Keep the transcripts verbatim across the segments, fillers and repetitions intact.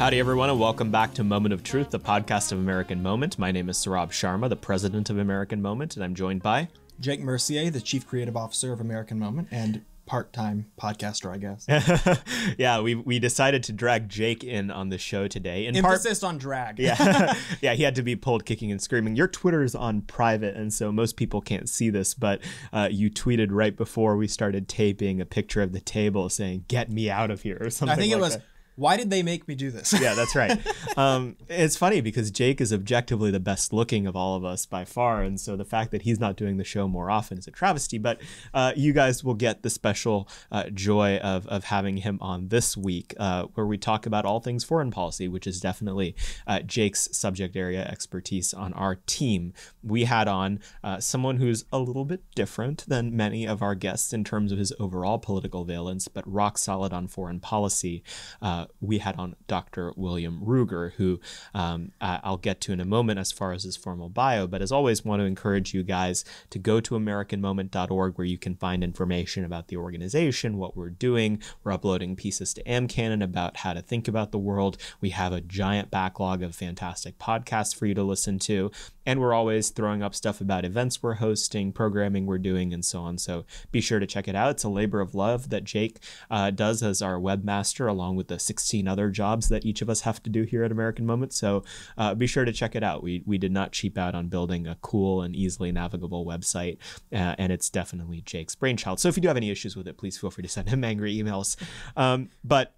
Howdy, everyone, and welcome back to Moment of Truth, the podcast of American Moment. My name is Saurabh Sharma, the president of American Moment, and I'm joined by Jake Mercier, the chief creative officer of American Moment and part-time podcaster, I guess. yeah, we we decided to drag Jake in on the show today. In Emphasis part, on drag. yeah, yeah, he had to be pulled kicking and screaming. Your Twitter is on private, and so most people can't see this, but uh, you tweeted right before we started taping a picture of the table saying, "Get me out of here," or something. I think like it was. That. Why did they make me do this? Yeah, that's right. Um, it's funny because Jake is objectively the best looking of all of us by far. And so the fact that he's not doing the show more often is a travesty. But uh, you guys will get the special uh, joy of, of having him on this week uh, where we talk about all things foreign policy, which is definitely uh, Jake's subject area expertise on our team. We had on uh, someone who's a little bit different than many of our guests in terms of his overall political valence, but rock solid on foreign policy. Uh, we had on Doctor William Ruger, who um, uh, I'll get to in a moment as far as his formal bio. But as always, want to encourage you guys to go to American Moment dot org, where you can find information about the organization, what we're doing. We're uploading pieces to AmCanon about how to think about the world. We have a giant backlog of fantastic podcasts for you to listen to. And we're always throwing up stuff about events we're hosting, programming we're doing, and so on. So be sure to check it out. It's a labor of love that Jake uh, does as our webmaster, along with the sixteen other jobs that each of us have to do here at American Moment. So uh, be sure to check it out. We, we did not cheap out on building a cool and easily navigable website, uh, and it's definitely Jake's brainchild. So if you do have any issues with it, please feel free to send him angry emails. Um, but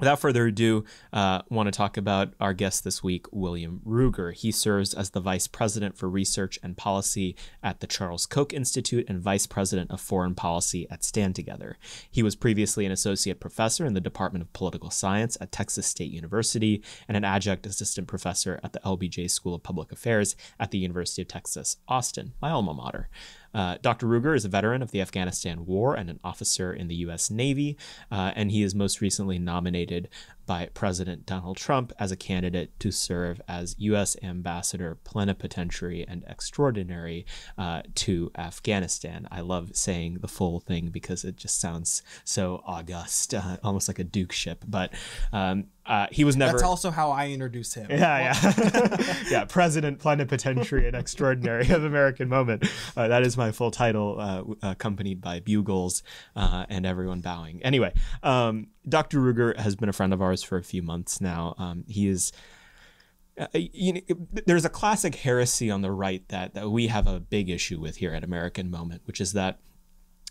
without further ado, uh, want to talk about our guest this week, William Ruger. He serves as the Vice President for Research and Policy at the Charles Koch Institute and Vice President of Foreign Policy at Stand Together. He was previously an associate professor in the Department of Political Science at Texas State University and an adjunct assistant professor at the L B J School of Public Affairs at the University of Texas-Austin, my alma mater. Uh, Doctor Ruger is a veteran of the Afghanistan War and an officer in the U S Navy, uh, and he is most recently nominated by President Donald Trump as a candidate to serve as U S Ambassador Plenipotentiary and Extraordinary uh, to Afghanistan. I love saying the full thing because it just sounds so august, uh, almost like a dukeship, but um, Uh, he was never. That's also how I introduce him. Yeah, yeah, yeah. President, Plenipotentiary, and Extraordinary of American Moment. Uh, that is my full title, uh, accompanied by bugles uh, and everyone bowing. Anyway, um, Doctor Ruger has been a friend of ours for a few months now. Um, he is. Uh, you know, there's a classic heresy on the right that that we have a big issue with here at American Moment, which is that.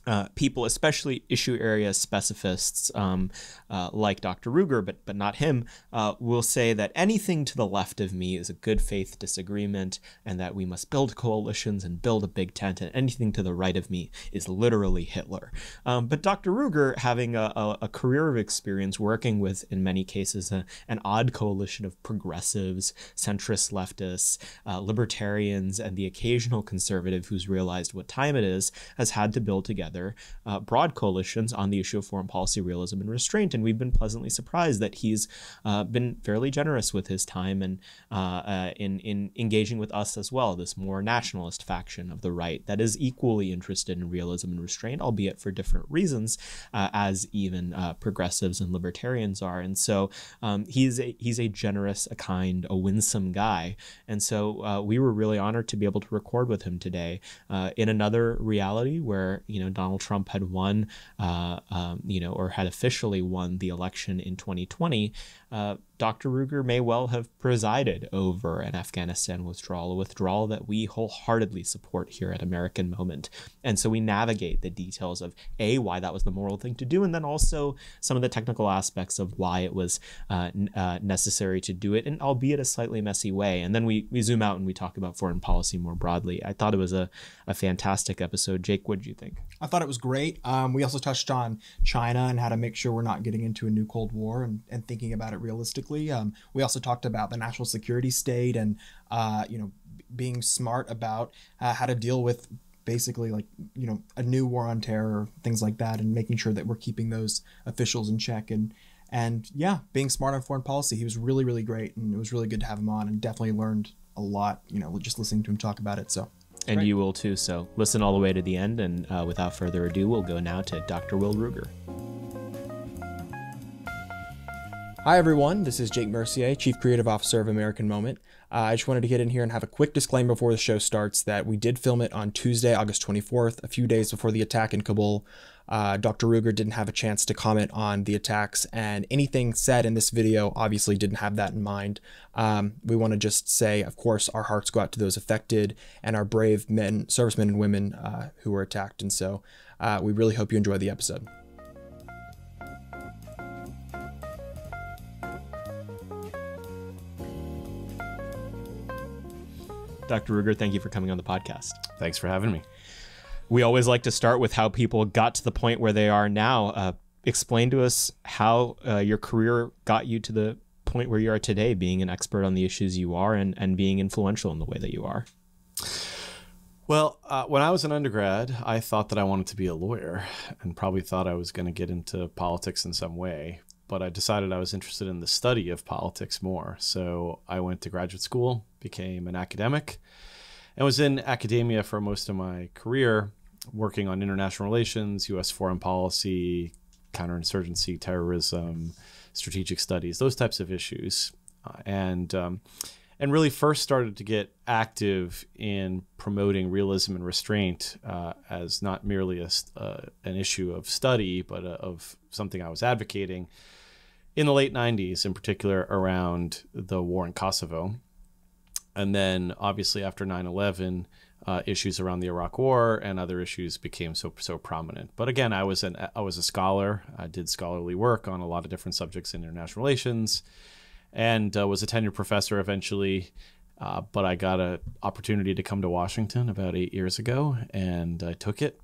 Uh, people, especially issue area specificists um, uh, like Doctor Ruger, but but not him, uh, will say that anything to the left of me is a good faith disagreement and that we must build coalitions and build a big tent, and anything to the right of me is literally Hitler. Um, but Doctor Ruger, having a, a, a career of experience working with, in many cases, a, an odd coalition of progressives, centrist leftists, uh, libertarians, and the occasional conservative who's realized what time it is, has had to build together Uh, broad coalitions on the issue of foreign policy, realism, and restraint. And we've been pleasantly surprised that he's uh, been fairly generous with his time and uh, uh, in, in engaging with us as well, this more nationalist faction of the right that is equally interested in realism and restraint, albeit for different reasons, uh, as even uh, progressives and libertarians are. And so um, he's, a, he's a generous, a kind, a winsome guy. And so uh, we were really honored to be able to record with him today uh, in another reality where, you know, Donald Trump had won, uh, um, you know, or had officially won the election in twenty twenty, uh, Doctor Ruger may well have presided over an Afghanistan withdrawal, a withdrawal that we wholeheartedly support here at American Moment. And so we navigate the details of, A, why that was the moral thing to do, and then also some of the technical aspects of why it was uh, uh, necessary to do it, and albeit a slightly messy way. And then we, we zoom out and we talk about foreign policy more broadly. I thought it was a, a fantastic episode. Jake, what did you think? I thought it was great. Um, we also touched on China and how to make sure we're not getting into a new Cold War and, and thinking about it realistically. Um, we also talked about the national security state and, uh, you know, being smart about uh, how to deal with basically like, you know, a new war on terror, things like that, and making sure that we're keeping those officials in check and, and yeah, being smart on foreign policy. He was really, really great. And it was really good to have him on and definitely learned a lot, you know, just listening to him talk about it. So. And great. You will too. So listen all the way to the end. And uh, without further ado, we'll go now to Doctor Will Ruger. Hi everyone, this is Jake Mercier, Chief Creative Officer of American Moment. Uh, I just wanted to get in here and have a quick disclaimer before the show starts that we did film it on Tuesday, August twenty-fourth, a few days before the attack in Kabul. Uh, Doctor Ruger didn't have a chance to comment on the attacks, and anything said in this video obviously didn't have that in mind. Um, we want to just say, of course, our hearts go out to those affected and our brave men, servicemen and women uh, who were attacked. And so uh, we really hope you enjoy the episode. Doctor Ruger, thank you for coming on the podcast. Thanks for having me. We always like to start with how people got to the point where they are now. Uh, explain to us how uh, your career got you to the point where you are today, being an expert on the issues you are and, and being influential in the way that you are. Well, uh, when I was an undergrad, I thought that I wanted to be a lawyer and probably thought I was going to get into politics in some way. But I decided I was interested in the study of politics more. So I went to graduate school, became an academic, and was in academia for most of my career, working on international relations, U S foreign policy, counterinsurgency, terrorism, strategic studies, those types of issues. Uh, and, um, and really first started to get active in promoting realism and restraint uh, as not merely a, uh, an issue of study, but uh, of something I was advocating in the late nineties, in particular around the war in Kosovo. And then obviously after nine eleven, uh, issues around the Iraq war and other issues became so so prominent. But again, I was an I was a scholar. I did scholarly work on a lot of different subjects in international relations and uh, was a tenured professor eventually. Uh, but I got an opportunity to come to Washington about eight years ago and I took it.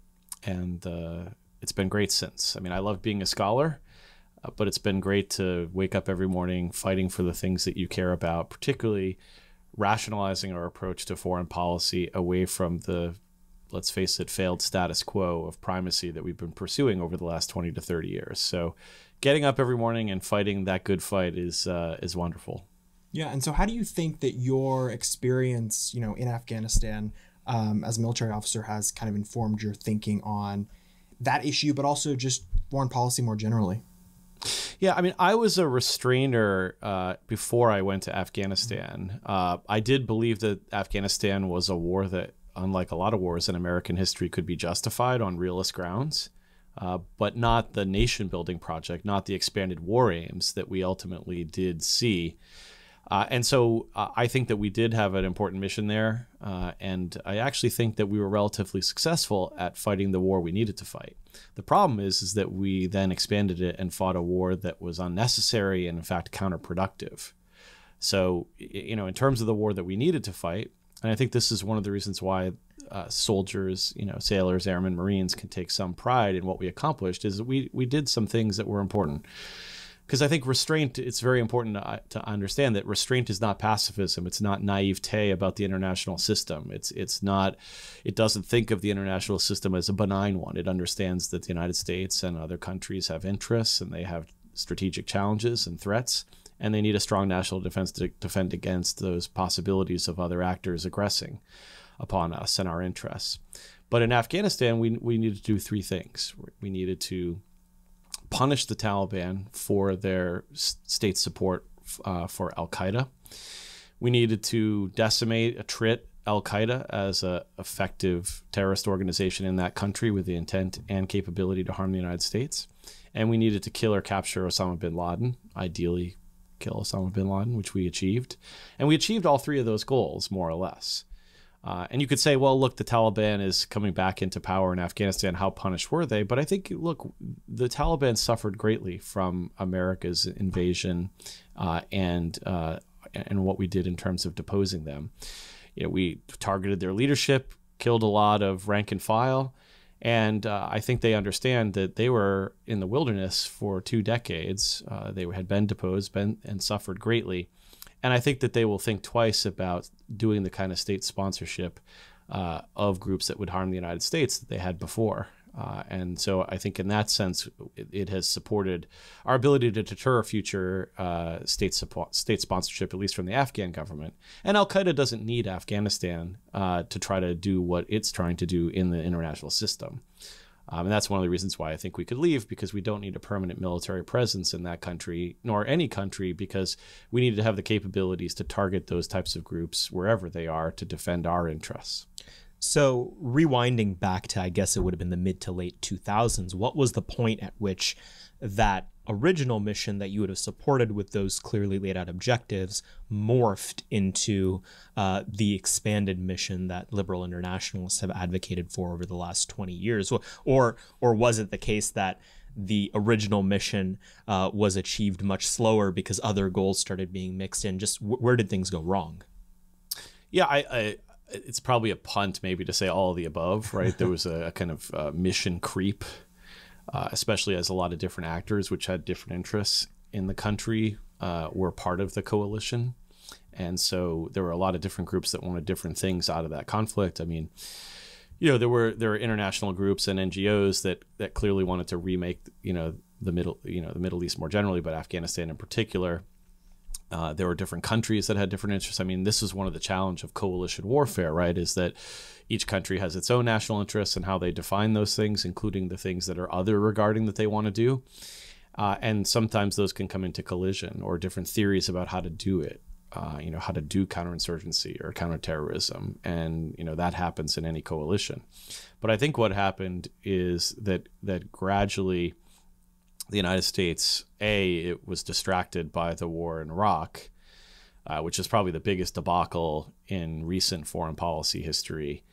And uh, it's been great since. I mean, I love being a scholar. Uh, but it's been great to wake up every morning fighting for the things that you care about, particularly rationalizing our approach to foreign policy away from the, let's face it, failed status quo of primacy that we've been pursuing over the last twenty to thirty years. So getting up every morning and fighting that good fight is uh, is wonderful. Yeah. And so how do you think that your experience, you know, in Afghanistan um, as a military officer has kind of informed your thinking on that issue, but also just foreign policy more generally? Yeah, I mean, I was a restrainer uh, before I went to Afghanistan. Uh, I did believe that Afghanistan was a war that, unlike a lot of wars in American history, could be justified on realist grounds, uh, but not the nation-building project, not the expanded war aims that we ultimately did see. Uh, and so uh, I think that we did have an important mission there, uh, and I actually think that we were relatively successful at fighting the war we needed to fight. The problem is, is that we then expanded it and fought a war that was unnecessary and, in fact, counterproductive. So, you know, in terms of the war that we needed to fight, and I think this is one of the reasons why uh, soldiers, you know, sailors, airmen, Marines can take some pride in what we accomplished, is that we, we did some things that were important. Because I think restraint, it's very important to, to understand that restraint is not pacifism. It's not naivete about the international system. It's it's not, it doesn't think of the international system as a benign one. It understands that the United States and other countries have interests and they have strategic challenges and threats, and they need a strong national defense to defend against those possibilities of other actors aggressing upon us and our interests. But in Afghanistan, we, we needed to do three things. We needed to punish the Taliban for their state support uh, for Al Qaeda. We needed to decimate, attrit Al Qaeda as an effective terrorist organization in that country with the intent and capability to harm the United States. And we needed to kill or capture Osama bin Laden, ideally kill Osama bin Laden, which we achieved. And we achieved all three of those goals, more or less. Uh, and you could say, well, look, the Taliban is coming back into power in Afghanistan. How punished were they? But I think, look, the Taliban suffered greatly from America's invasion uh, and uh, and what we did in terms of deposing them. You know, we targeted their leadership, killed a lot of rank and file. And uh, I think they understand that they were in the wilderness for two decades. Uh, they had been deposed been, and suffered greatly. And I think that they will think twice about doing the kind of state sponsorship uh, of groups that would harm the United States that they had before. Uh, and so I think in that sense, it, it has supported our ability to deter future uh, state, support, state sponsorship, at least from the Afghan government. And Al-Qaeda doesn't need Afghanistan uh, to try to do what it's trying to do in the international system. Um, and that's one of the reasons why I think we could leave, because we don't need a permanent military presence in that country, nor any country, because we need to have the capabilities to target those types of groups wherever they are to defend our interests. So rewinding back to, I guess it would have been the mid to late two thousands, what was the point at which that original mission that you would have supported with those clearly laid out objectives morphed into uh, the expanded mission that liberal internationalists have advocated for over the last twenty years? Or, or was it the case that the original mission uh, was achieved much slower because other goals started being mixed in? Just w where did things go wrong? Yeah, I... I it's probably a punt maybe to say all of the above, right? There was a, a kind of uh, mission creep, uh, especially as a lot of different actors, which had different interests in the country, uh, were part of the coalition. And so there were a lot of different groups that wanted different things out of that conflict. I mean, you know, there were there were international groups and N G Os that that clearly wanted to remake, you know, the Middle, you know, the Middle East more generally, but Afghanistan in particular. Uh, there were different countries that had different interests. I mean, this is one of the challenge of coalition warfare, right, is that each country has its own national interests and how they define those things, including the things that are other regarding that they want to do. Uh, and sometimes those can come into collision, or different theories about how to do it, uh, you know, how to do counterinsurgency or counterterrorism. And, you know, that happens in any coalition. But I think what happened is that that gradually the United States, A, it was distracted by the war in Iraq, uh, which is probably the biggest debacle in recent foreign policy history.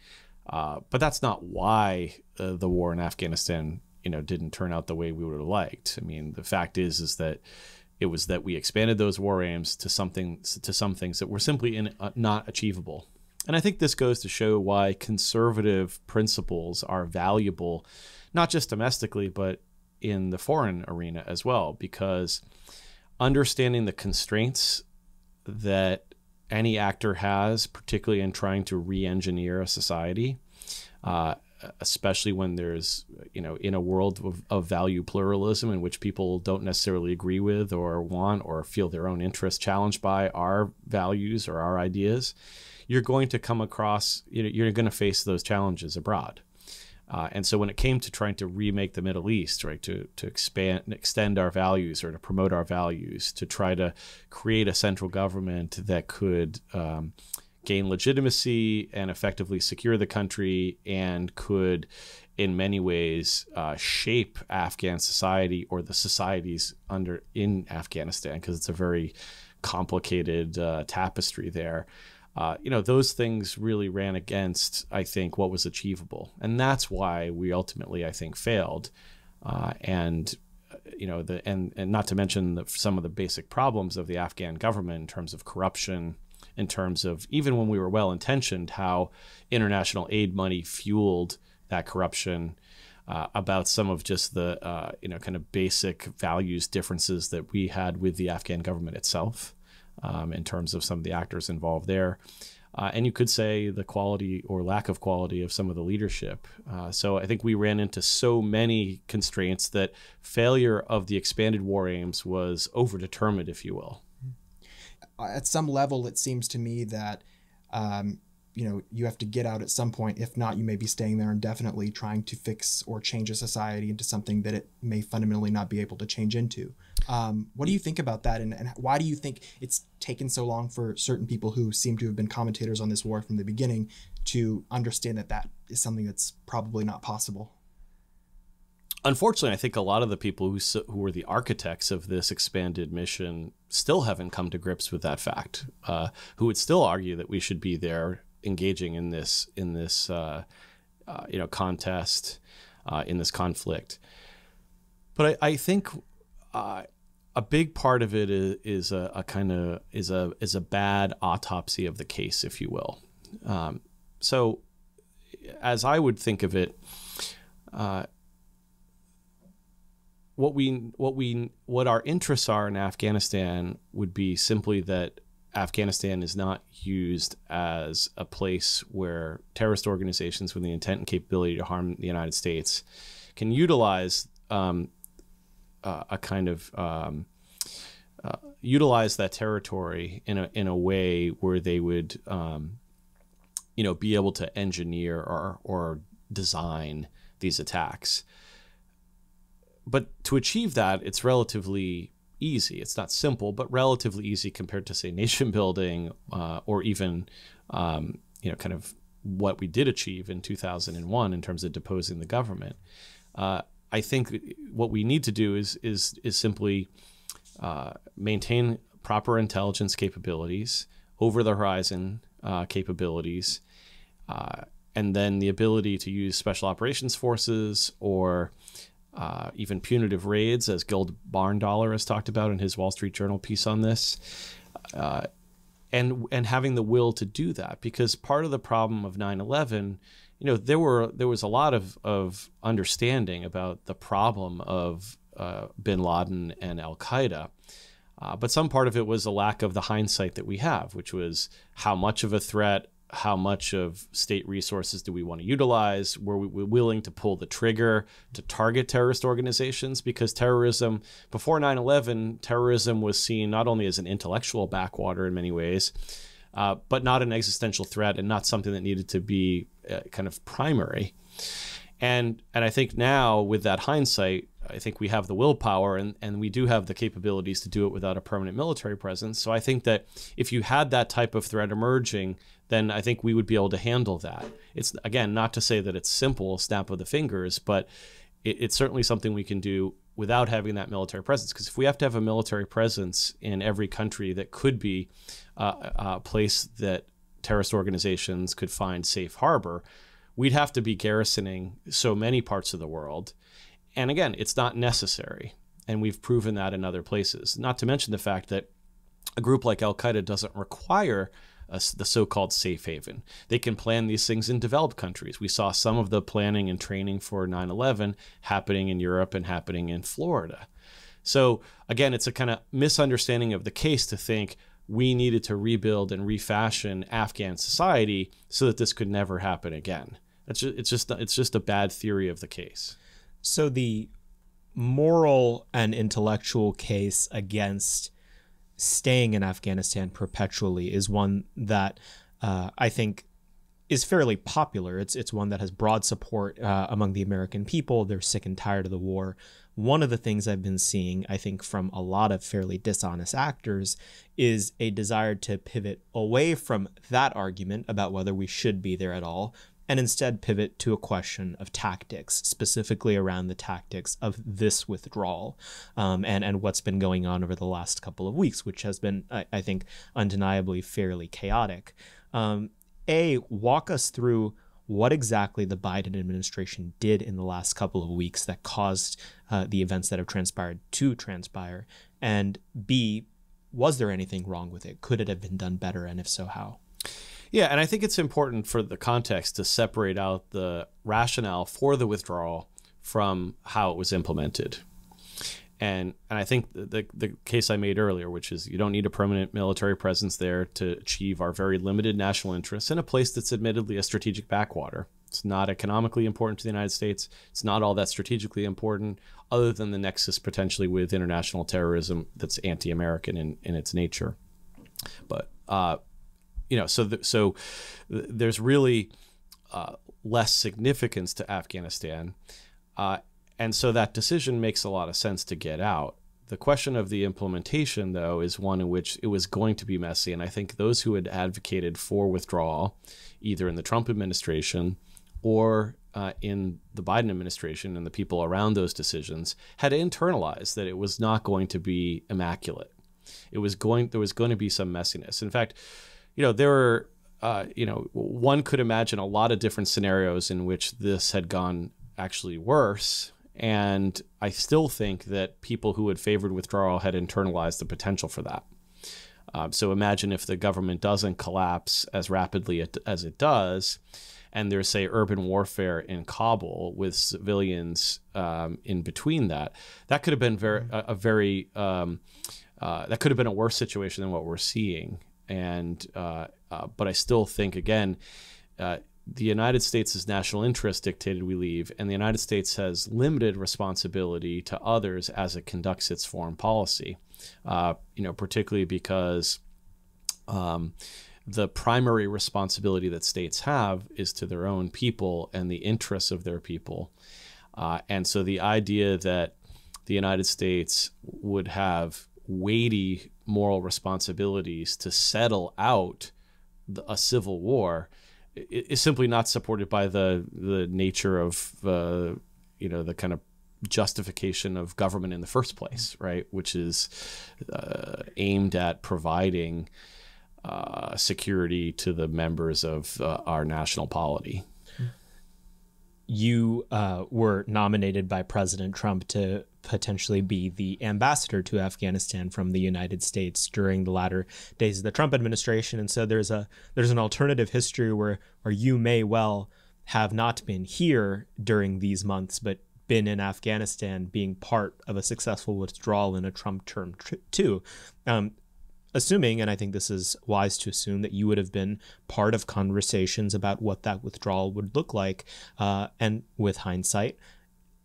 Uh, but that's not why uh, the war in Afghanistan, you know, didn't turn out the way we would have liked. I mean, the fact is, is that it was that we expanded those war aims to something, to some things that were simply in, uh, not achievable. And I think this goes to show why conservative principles are valuable, not just domestically, but in the foreign arena as well, because understanding the constraints that any actor has, particularly in trying to re-engineer a society, uh, especially when there's, you know, in a world of, of value pluralism in which people don't necessarily agree with or want or feel their own interests challenged by our values or our ideas, you're going to come across, you know, you're going to face those challenges abroad. Uh, and so when it came to trying to remake the Middle East, right, to, to expand and extend our values or to promote our values, to try to create a central government that could um, gain legitimacy and effectively secure the country and could in many ways uh, shape Afghan society or the societies under in Afghanistan, because it's a very complicated uh, tapestry there. Uh, you know, those things really ran against, I think, what was achievable. And that's why we ultimately, I think, failed. Uh, and, you know, the and, and not to mention the, some of the basic problems of the Afghan government in terms of corruption, in terms of even when we were well-intentioned, how international aid money fueled that corruption, uh, about some of just the, uh, you know, kind of basic values differences that we had with the Afghan government itself. Um, in terms of some of the actors involved there. Uh, and you could say the quality or lack of quality of some of the leadership. Uh, so I think we ran into so many constraints that failure of the expanded war aims was overdetermined, if you will. At some level, it seems to me that, um, you know, you have to get out at some point. If not, you may be staying there indefinitely trying to fix or change a society into something that it may fundamentally not be able to change into. Um, what do you think about that, and, and why do you think it's taken so long for certain people who seem to have been commentators on this war from the beginning to understand that that is something that's probably not possible? Unfortunately, I think a lot of the people who, who were the architects of this expanded mission still haven't come to grips with that fact, uh, who would still argue that we should be there engaging in this, in this uh, uh, you know, contest, uh, in this conflict. But I, I think... Uh, a big part of it is, is a, a kind of is a is a bad autopsy of the case, if you will. Um, so, as I would think of it, uh, what we what we what our interests are in Afghanistan would be simply that Afghanistan is not used as a place where terrorist organizations with the intent and capability to harm the United States can utilize. Um, Uh, a kind of um, uh, utilize that territory in a in a way where they would, um, you know, be able to engineer or or design these attacks. But to achieve that, it's relatively easy. It's not simple, but relatively easy compared to, say, nation building uh, or even, um, you know, kind of what we did achieve in two thousand one in terms of deposing the government. Uh, I think what we need to do is is is simply uh, maintain proper intelligence capabilities, over-the-horizon uh, capabilities, uh, and then the ability to use special operations forces or Uh, even punitive raids, as Gold Barndahler has talked about in his Wall Street Journal piece on this, uh, and and having the will to do that. Because part of the problem of nine eleven, you know, there were there was a lot of of understanding about the problem of uh, bin Laden and Al Qaeda, uh, but some part of it was a lack of the hindsight that we have, which was how much of a threat, how much of state resources do we want to utilize? Were we willing to pull the trigger to target terrorist organizations? Because terrorism, before nine eleven, terrorism was seen not only as an intellectual backwater in many ways, uh, but not an existential threat and not something that needed to be uh, kind of primary. And, and I think now with that hindsight, I think we have the willpower and, and we do have the capabilities to do it without a permanent military presence. So I think that if you had that type of threat emerging, then I think we would be able to handle that. It's, again, not to say that it's simple, snap of the fingers, but it, it's certainly something we can do without having that military presence. Because if we have to have a military presence in every country, that could be uh, a place that terrorist organizations could find safe harbor, we'd have to be garrisoning so many parts of the world. And again, it's not necessary. And we've proven that in other places. Not to mention the fact that a group like Al-Qaeda doesn't require a, the so-called safe haven. They can plan these things in developed countries. We saw some of the planning and training for nine eleven happening in Europe and happening in Florida. So again, it's a kind of misunderstanding of the case to think we needed to rebuild and refashion Afghan society so that this could never happen again. It's just, it's just, it's just a bad theory of the case. So the moral and intellectual case against staying in Afghanistan perpetually is one that uh, I think is fairly popular. It's it's one that has broad support uh, among the American people. They're sick and tired of the war. One of the things I've been seeing, I think, from a lot of fairly dishonest actors is a desire to pivot away from that argument about whether we should be there at all, and instead pivot to a question of tactics, specifically around the tactics of this withdrawal um, and, and what's been going on over the last couple of weeks, which has been, I, I think, undeniably fairly chaotic. Um, A, walk us through what exactly the Biden administration did in the last couple of weeks that caused uh, the events that have transpired to transpire, and B, was there anything wrong with it? Could it have been done better, and if so, how? Yeah, and I think it's important for the context to separate out the rationale for the withdrawal from how it was implemented. And and I think the, the case I made earlier, which is you don't need a permanent military presence there to achieve our very limited national interests in a place that's admittedly a strategic backwater. It's not economically important to the United States. It's not all that strategically important, other than the nexus potentially with international terrorism that's anti-American in, in its nature. But uh You know, so th so th there's really uh, less significance to Afghanistan, uh, and so that decision makes a lot of sense to get out. The question of the implementation, though, is one in which it was going to be messy, and I think those who had advocated for withdrawal, either in the Trump administration or uh, in the Biden administration and the people around those decisions, had internalized that it was not going to be immaculate. It was going there was going to be some messiness. In fact, you know, there were, uh, you know, one could imagine a lot of different scenarios in which this had gone actually worse. And I still think that people who had favored withdrawal had internalized the potential for that. Um, so imagine if the government doesn't collapse as rapidly as it does, and there's, say, urban warfare in Kabul with civilians um, in between that. That could have been very, a, a very, um, uh, that could have been a worse situation than what we're seeing. And uh, uh, but I still think, again, uh, the United States' national interest dictated we leave, and the United States has limited responsibility to others as it conducts its foreign policy, uh, you know, particularly because um, the primary responsibility that states have is to their own people and the interests of their people. Uh, and so the idea that the United States would have weighty moral responsibilities to settle out the, a civil war is simply not supported by the the nature of uh, you know, the kind of justification of government in the first place, right? Which is uh, aimed at providing uh, security to the members of uh, our national polity. You uh, were nominated by President Trump to potentially be the ambassador to Afghanistan from the United States during the latter days of the Trump administration. And so there's a there's an alternative history where, where you may well have not been here during these months, but been in Afghanistan being part of a successful withdrawal in a Trump term too. Um, Assuming, and I think this is wise to assume, that you would have been part of conversations about what that withdrawal would look like, uh, and with hindsight,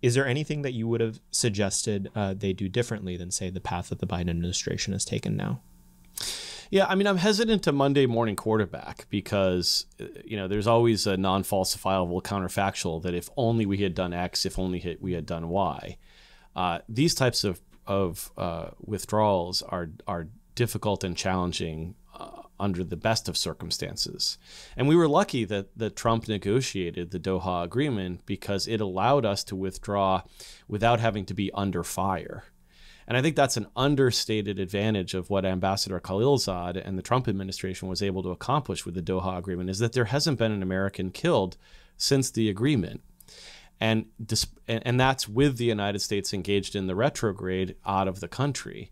is there anything that you would have suggested uh, they do differently than, say, the path that the Biden administration has taken now? Yeah, I mean, I'm hesitant to Monday morning quarterback because, you know, there's always a non-falsifiable counterfactual that if only we had done X, if only we had done Y. Uh, these types of, of uh, withdrawals are are difficult and challenging uh, under the best of circumstances. And we were lucky that, that Trump negotiated the Doha Agreement because it allowed us to withdraw without having to be under fire. And I think that's an understated advantage of what Ambassador Khalilzad and the Trump administration was able to accomplish with the Doha Agreement, is that there hasn't been an American killed since the agreement. And, and that's with the United States engaged in the retrograde out of the country.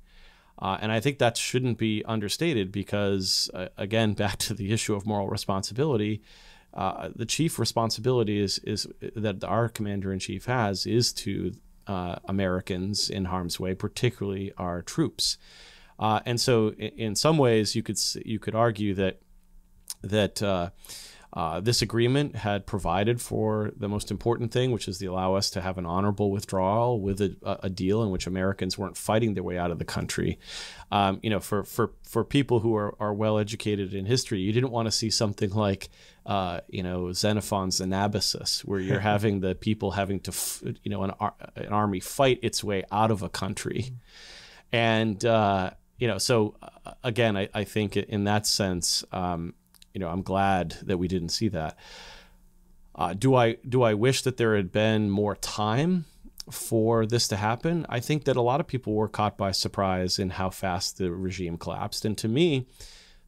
Uh, and I think that shouldn't be understated because, uh, again, back to the issue of moral responsibility, uh, the chief responsibility is, is that our commander-in-chief has is to uh, Americans in harm's way, particularly our troops. Uh, and so, in, in some ways, you could you could argue that that uh, uh, this agreement had provided for the most important thing, which is to allow us to have an honorable withdrawal with a, a deal in which Americans weren't fighting their way out of the country. Um, you know, for for for people who are, are well educated in history, you didn't want to see something like uh, you know, Xenophon's Anabasis, where you're having the people having to you know an an army fight its way out of a country, and uh, you know, so again, I, I think in that sense. Um, You know, I'm glad that we didn't see that. Uh, do I do I wish that there had been more time for this to happen? I think that a lot of people were caught by surprise in how fast the regime collapsed. And to me,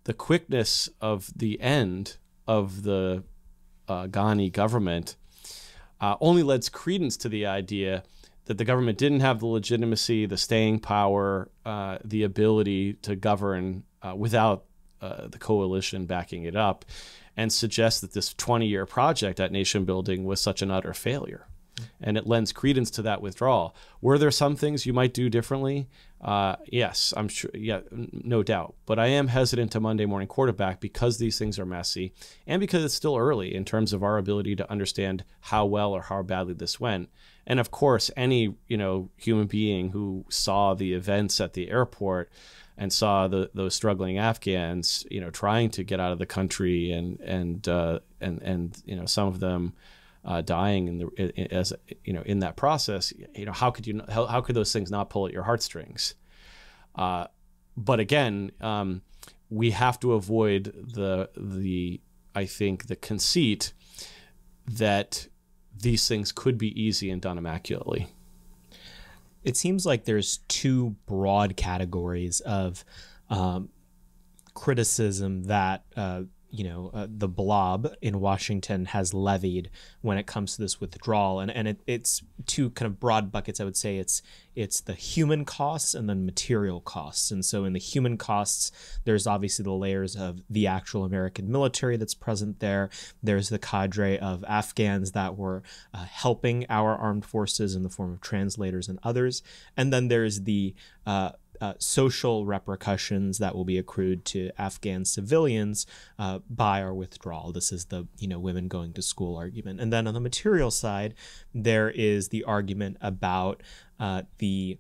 the quickness of the end of the uh, Ghani government uh, only lends credence to the idea that the government didn't have the legitimacy, the staying power, uh, the ability to govern uh, without Uh, the coalition backing it up, and suggests that this twenty-year project at nation building was such an utter failure. And it lends credence to that withdrawal. Were there some things you might do differently? Uh, yes, I'm sure. Yeah, no doubt. But I am hesitant to Monday morning quarterback because these things are messy and because it's still early in terms of our ability to understand how well or how badly this went. And of course, any, you know, human being who saw the events at the airport and saw the, those struggling Afghans, you know, trying to get out of the country, and and uh, and and you know, some of them uh, dying in the in, as you know in that process. You know, how could you how, how could those things not pull at your heartstrings? Uh, but again, um, we have to avoid the the I think the conceit that these things could be easy and done immaculately. It seems like there's two broad categories of um, criticism that, uh, you know, uh, the blob in Washington has levied when it comes to this withdrawal. And, and it, it's two kind of broad buckets. I would say it's it's the human costs and then material costs. And so in the human costs, there's obviously the layers of the actual American military that's present there. There's the cadre of Afghans that were uh, helping our armed forces in the form of translators and others. And then there's the uh, Uh, social repercussions that will be accrued to Afghan civilians uh, by our withdrawal. This is the, you know, women going to school argument. And then on the material side, there is the argument about uh, the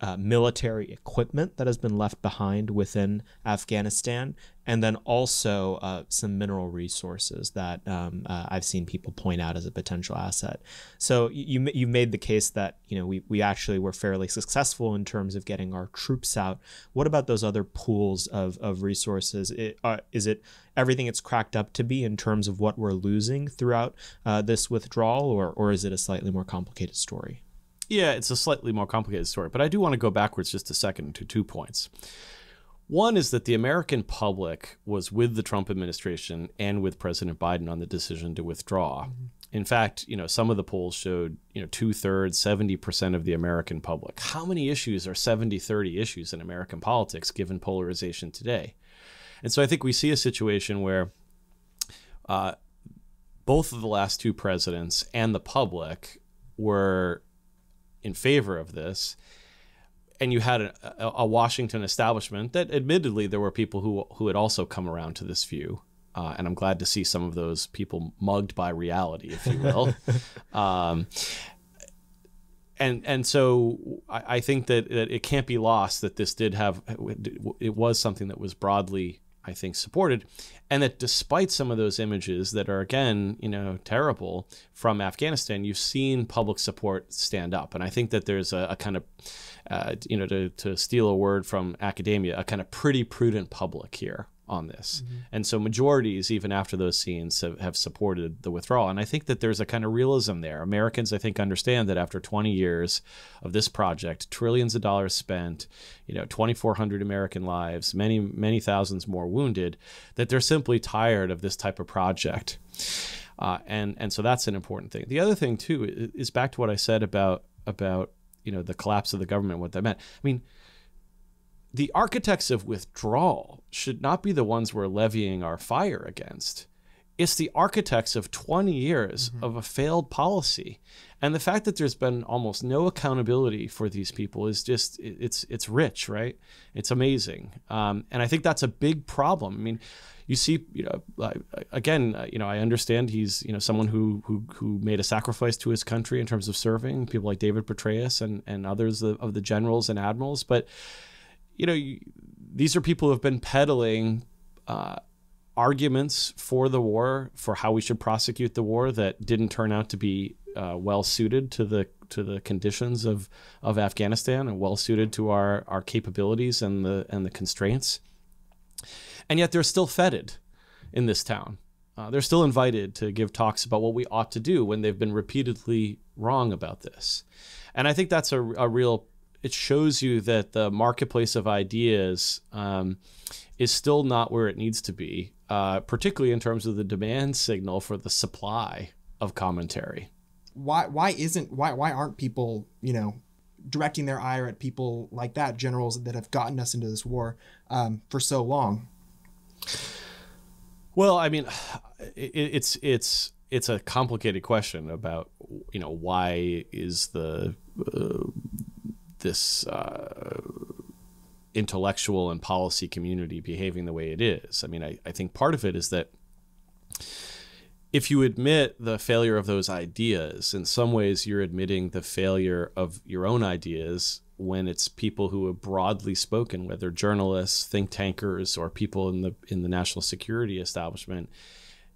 uh, military equipment that has been left behind within Afghanistan, and then also uh, some mineral resources that um, uh, I've seen people point out as a potential asset. So you you made the case that, you know, we, we actually were fairly successful in terms of getting our troops out. What about those other pools of, of resources? It, uh, is it everything it's cracked up to be in terms of what we're losing throughout uh, this withdrawal, or, or is it a slightly more complicated story? Yeah, it's a slightly more complicated story, but I do want to go backwards just a second to two points. One is that the American public was with the Trump administration and with President Biden on the decision to withdraw. Mm-hmm. In fact, you know, some of the polls showed, you know, two-thirds, seventy percent of the American public. How many issues are seventy thirty issues in American politics given polarization today? And so I think we see a situation where uh, both of the last two presidents and the public were in favor of this. And you had a, a Washington establishment that admittedly there were people who, who had also come around to this view. Uh, and I'm glad to see some of those people mugged by reality, if you will. um, and and so I, I think that, that it can't be lost that this did have, it was something that was broadly, I think, supported. And that despite some of those images that are, again, you know, terrible from Afghanistan, you've seen public support stand up. And I think that there's a, a kind of, uh, you know, to, to steal a word from academia, a kind of pretty prudent public here on this. Mm-hmm. And so majorities, even after those scenes, have, have supported the withdrawal. And I think that there's a kind of realism there. Americans, I think, understand that after twenty years of this project, trillions of dollars spent, you know, twenty-four hundred American lives, many, many thousands more wounded, that they're simply tired of this type of project. Uh, and, and so that's an important thing. The other thing, too, is back to what I said about, about, you know, the collapse of the government, what that meant. I mean, the architects of withdrawal should not be the ones we're levying our fire against. It's the architects of twenty years mm-hmm. of a failed policy. And the fact that there's been almost no accountability for these people is just, it's, it's rich, right? It's amazing. Um, and I think that's a big problem. I mean, you see, you know, again, you know, I understand he's, you know, someone who, who, who made a sacrifice to his country in terms of serving, people like David Petraeus and, and others of, of the generals and admirals. But, you know, you, these are people who have been peddling uh, arguments for the war, for how we should prosecute the war, that didn't turn out to be uh, well suited to the to the conditions of of Afghanistan and well suited to our our capabilities and the and the constraints. And yet they're still feted in this town. Uh, they're still invited to give talks about what we ought to do when they've been repeatedly wrong about this. And I think that's a, a real problem. It shows you that the marketplace of ideas um, is still not where it needs to be, uh, particularly in terms of the demand signal for the supply of commentary. Why? Why isn't? Why? Why aren't people, you know, directing their ire at people like that, generals that have gotten us into this war um, for so long? Well, I mean, it, it's it's it's a complicated question about, you know, why is the uh, this uh, intellectual and policy community behaving the way it is. I mean, I, I think part of it is that if you admit the failure of those ideas, in some ways you're admitting the failure of your own ideas when it's people who have broadly spoken, whether journalists, think tankers, or people in the in the national security establishment,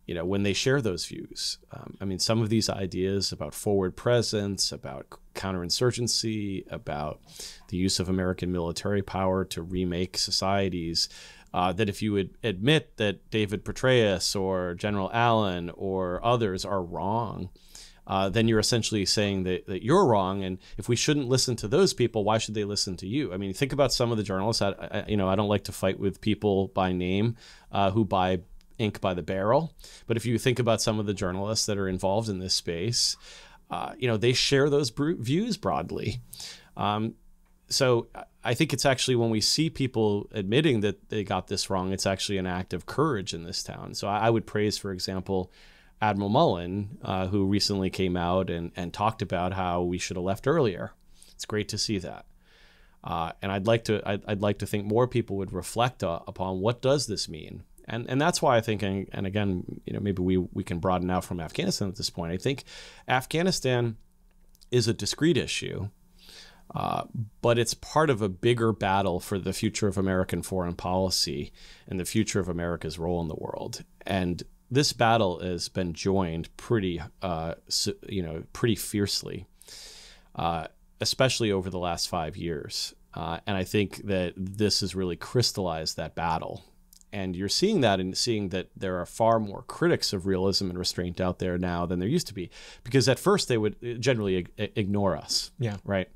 you know, when they share those views. Um, I mean, some of these ideas about forward presence, about counterinsurgency, about the use of American military power to remake societies, uh, that if you would admit that David Petraeus or General Allen or others are wrong, uh, then you're essentially saying that, that you're wrong. And if we shouldn't listen to those people, why should they listen to you? I mean, think about some of the journalists. I, I, you know, I don't like to fight with people by name uh, who buy ink by the barrel. But if you think about some of the journalists that are involved in this space, uh, you know, they share those views broadly. Um, so I think it's actually when we see people admitting that they got this wrong, it's actually an act of courage in this town. So I, I would praise, for example, Admiral Mullen, uh, who recently came out and, and talked about how we should have left earlier. It's great to see that. Uh, and I'd like to, I'd, I'd like to think more people would reflect uh, upon what does this mean? And, and that's why I think, and, and again, you know, maybe we, we can broaden out from Afghanistan at this point. I think Afghanistan is a discrete issue. Uh, but it's part of a bigger battle for the future of American foreign policy and the future of America's role in the world. And this battle has been joined pretty, uh, you know, pretty fiercely, uh, especially over the last five years. Uh, and I think that this has really crystallized that battle. And you're seeing that and seeing that there are far more critics of realism and restraint out there now than there used to be, because at first they would generally ignore us. Yeah. Right.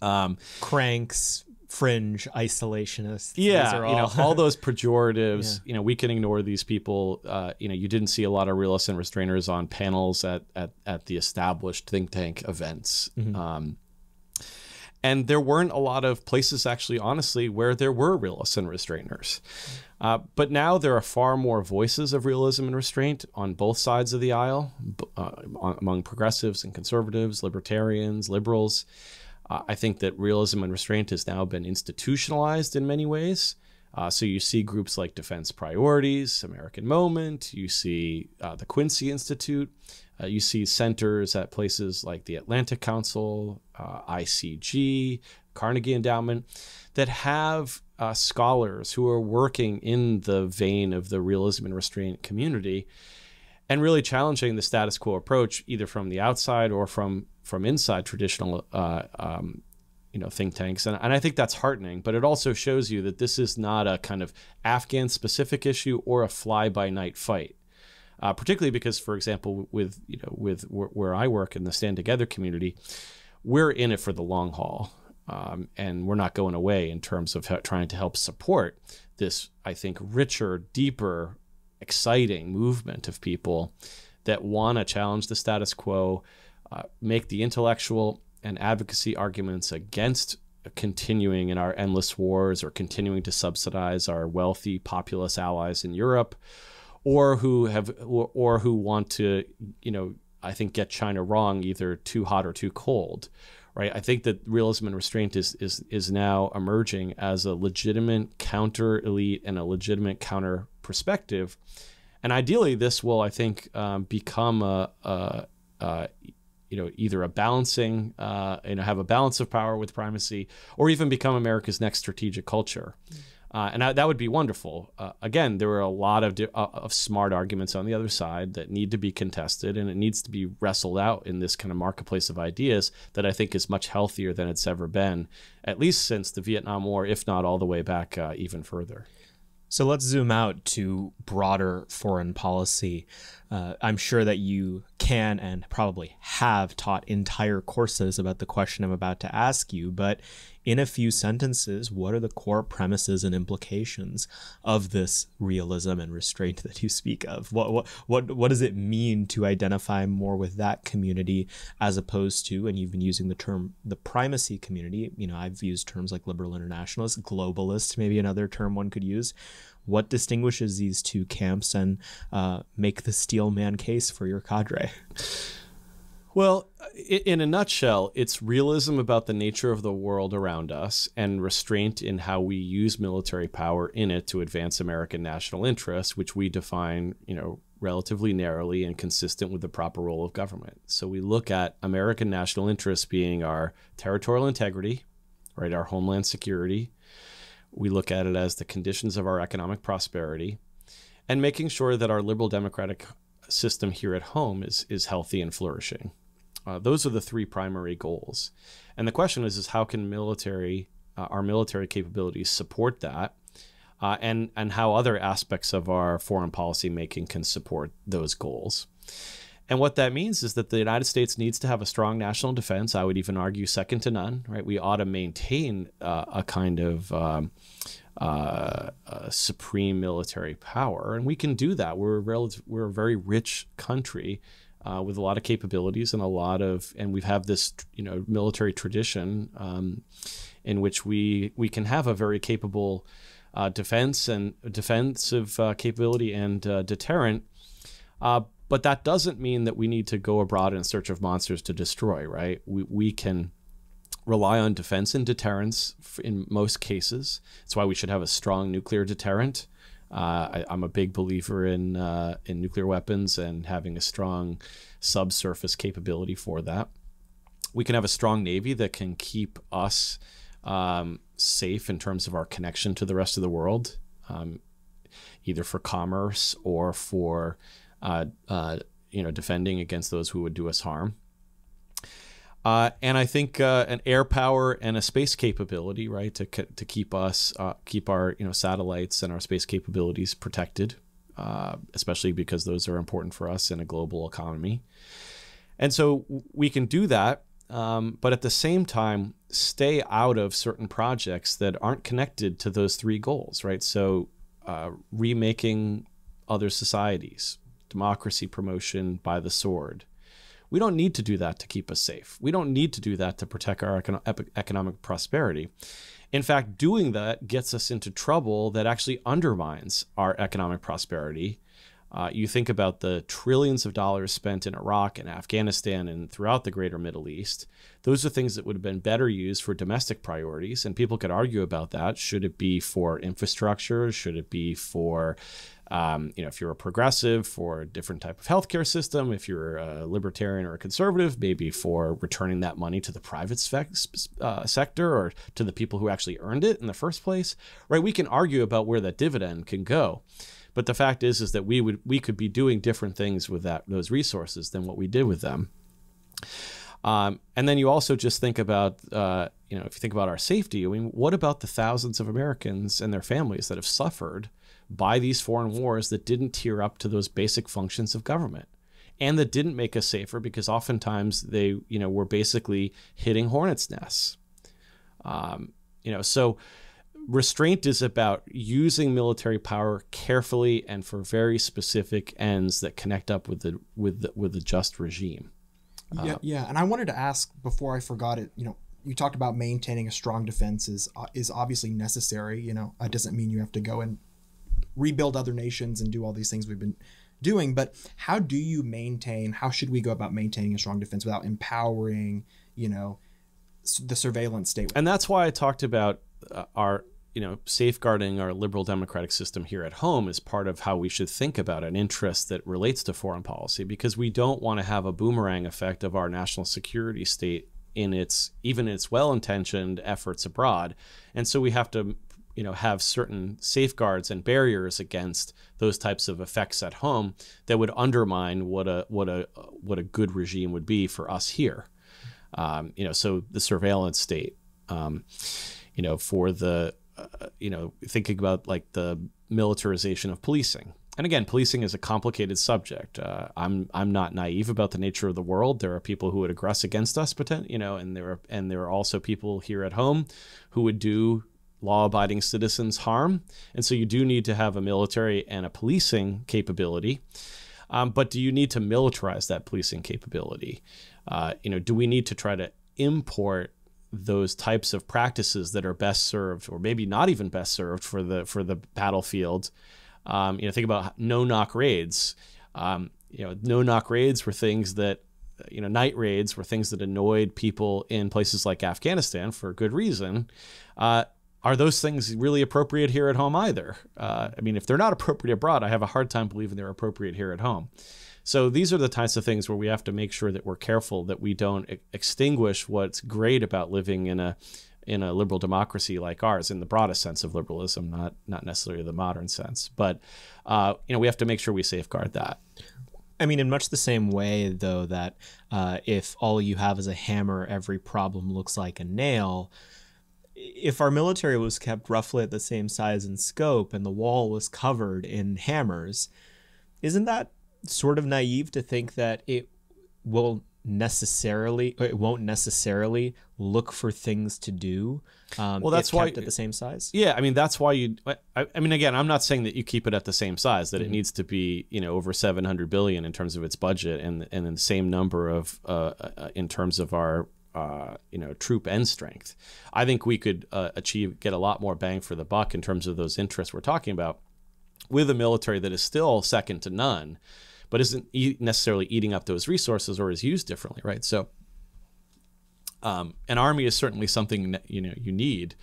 Um, Cranks, fringe, isolationists. Yeah. These are all, you know, all those pejoratives, yeah. You know, we can ignore these people. Uh, you know, you didn't see a lot of realists and restrainers on panels at, at, at the established think tank events. Mm-hmm. Um, And there weren't a lot of places, actually, honestly, where there were realists and restrainers. Uh, but now there are far more voices of realism and restraint on both sides of the aisle, uh, among progressives and conservatives, libertarians, liberals. Uh, I think that realism and restraint has now been institutionalized in many ways. Uh, so you see groups like Defense Priorities, American Moment, you see uh, the Quincy Institute. Uh, you see centers at places like the Atlantic Council, uh, I C G, Carnegie Endowment, that have uh, scholars who are working in the vein of the realism and restraint community and really challenging the status quo approach, either from the outside or from, from inside traditional uh, um, you know, think tanks. And, and I think that's heartening, but it also shows you that this is not a kind of Afghan-specific issue or a fly-by-night fight. Uh, particularly because, for example, with you know with where I work in the Stand Together community, we're in it for the long haul, um, and we're not going away in terms of trying to help support this, I think, richer, deeper, exciting movement of people that want to challenge the status quo, uh, make the intellectual and advocacy arguments against continuing in our endless wars or continuing to subsidize our wealthy populist allies in Europe, or who have, or who want to, you know, I think get China wrong, either too hot or too cold, right? I think that realism and restraint is is is now emerging as a legitimate counter elite and a legitimate counter perspective, and ideally this will, I think, um, become a, a, a, you know, either a balancing, uh, you know, have a balance of power with primacy, or even become America's next strategic culture. Mm-hmm. Uh, and I, that would be wonderful. Uh, again, there are a lot of, uh, of smart arguments on the other side that need to be contested, and it needs to be wrestled out in this kind of marketplace of ideas that I think is much healthier than it's ever been, at least since the Vietnam War, if not all the way back uh, even further. So let's zoom out to broader foreign policy. Uh, I'm sure that you can and probably have taught entire courses about the question I'm about to ask you, but in a few sentences, what are the core premises and implications of this realism and restraint that you speak of? What what what, what does it mean to identify more with that community as opposed to, and you've been using the term, the primacy community, you know, I've used terms like liberal internationalist, globalist, maybe another term one could use. What distinguishes these two camps, and uh, make the steel man case for your cadre? Well, in a nutshell, it's realism about the nature of the world around us and restraint in how we use military power in it to advance American national interests, which we define, you know, relatively narrowly and consistent with the proper role of government. So we look at American national interests being our territorial integrity, right, our homeland security. We look at it as the conditions of our economic prosperity and making sure that our liberal democratic system here at home is, is healthy and flourishing. Uh, those are the three primary goals. And the question is, is how can military, uh, our military capabilities support that, uh, and, and how other aspects of our foreign policy making can support those goals. And what that means is that the United States needs to have a strong national defense. I would even argue second to none, right? We ought to maintain uh, a kind of um, uh, uh, supreme military power. And we can do that. We're a, relative, we're a very rich country uh, with a lot of capabilities and a lot of, and we have this, you know, military tradition um, in which we, we can have a very capable uh, defense and defensive uh, capability and uh, deterrent. Uh, But that doesn't mean that we need to go abroad in search of monsters to destroy, right? We, we can rely on defense and deterrence in most cases. That's why we should have a strong nuclear deterrent. Uh, I, I'm a big believer in, uh, in nuclear weapons and having a strong subsurface capability for that. we can have a strong Navy that can keep us um, safe in terms of our connection to the rest of the world, um, either for commerce or for uh, uh, you know, defending against those who would do us harm. Uh, and I think uh, an air power and a space capability, right, to to keep us, uh, keep our you know satellites and our space capabilities protected, uh, especially because those are important for us in a global economy. And so we can do that, um, but at the same time, stay out of certain projects that aren't connected to those three goals, right? So uh, remaking other societies, democracy promotion by the sword. We don't need to do that to keep us safe. We don't need to do that to protect our econo- economic prosperity. In fact, doing that gets us into trouble that actually undermines our economic prosperity. Uh, you think about the trillions of dollars spent in Iraq and Afghanistan and throughout the greater Middle East. Those are things that would have been better used for domestic priorities, and people could argue about that. Should it be for infrastructure? Should it be for Um, you know, if you're a progressive, for a different type of healthcare system? If you're a libertarian or a conservative, maybe for returning that money to the private uh, sector or to the people who actually earned it in the first place, right? We can argue about where that dividend can go, but the fact is, is that we would we could be doing different things with that those resources than what we did with them. Um, and then you also just think about, uh, you know, if you think about our safety, I mean, what about the thousands of Americans and their families that have suffered by these foreign wars that didn't tier up to those basic functions of government and that didn't make us safer because oftentimes they, you know, were basically hitting hornets' nests. Um, you know, so restraint is about using military power carefully and for very specific ends that connect up with the with the, with the just regime. Uh, yeah, yeah, and I wanted to ask before I forgot it, you know, you talked about maintaining a strong defense is uh, is obviously necessary, you know, it doesn't mean you have to go and rebuild other nations and do all these things we've been doing, but how do you maintain, how should we go about maintaining a strong defense without empowering, you know, the surveillance state? And that's why I talked about uh, our, you know, safeguarding our liberal democratic system here at home is part of how we should think about an interest that relates to foreign policy, because we don't want to have a boomerang effect of our national security state in its, even its well-intentioned efforts abroad. And so we have to, you know, have certain safeguards and barriers against those types of effects at home that would undermine what a what a what a good regime would be for us here. Um, you know, so the surveillance state, um, you know, for the, uh, you know, thinking about like the militarization of policing. And again, policing is a complicated subject. Uh, I'm I'm not naive about the nature of the world. There are people who would aggress against us, pretend, you know, and there are and there are also people here at home who would do law-abiding citizens harm. And so you do need to have a military and a policing capability. Um, but do you need to militarize that policing capability? Uh, you know, do we need to try to import those types of practices that are best served, or maybe not even best served for the for the battlefield? Um, you know, think about no-knock raids. Um, you know, no-knock raids were things that, you know, night raids were things that annoyed people in places like Afghanistan for good reason. Uh, Are those things really appropriate here at home either? Uh, I mean, if they're not appropriate abroad, I have a hard time believing they're appropriate here at home. So these are the types of things where we have to make sure that we're careful that we don't ex- extinguish what's great about living in a in a liberal democracy like ours, in the broadest sense of liberalism, not not necessarily the modern sense. But uh, you know, we have to make sure we safeguard that. I mean, in much the same way, though, that uh, if all you have is a hammer, every problem looks like a nail. If our military was kept roughly at the same size and scope and the wall was covered in hammers, isn't that sort of naive to think that it will necessarily, or it won't necessarily look for things to do? Um, well, that's if kept why at the same size. Yeah, I mean, that's why you. I, I mean, again, I'm not saying that you keep it at the same size. That mm-hmm. it needs to be, you know, over seven hundred billion in terms of its budget, and and then the same number of uh, in terms of our. Uh, you know, troop end strength. I think we could uh, achieve, get a lot more bang for the buck in terms of those interests we're talking about with a military that is still second to none, but isn't e necessarily eating up those resources or is used differently, right? So um, an army is certainly something, you know, you need.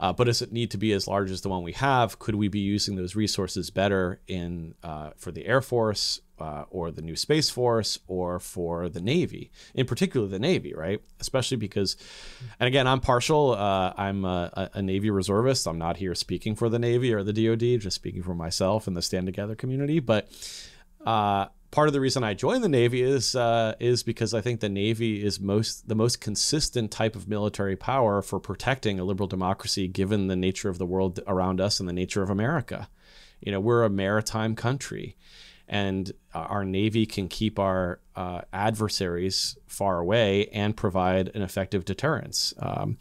Uh, but does it need to be as large as the one we have? Could we be using those resources better in uh, for the Air Force uh, or the new Space Force or for the Navy, in particular the Navy, right? Especially because, and again, I'm partial. Uh, I'm a, a Navy reservist. I'm not here speaking for the Navy or the D O D, just speaking for myself and the Stand Together community. But uh, part of the reason I joined the Navy is uh, is because I think the Navy is most the most consistent type of military power for protecting a liberal democracy, given the nature of the world around us and the nature of America. You know, we're a maritime country, and our Navy can keep our uh, adversaries far away and provide an effective deterrence. Um,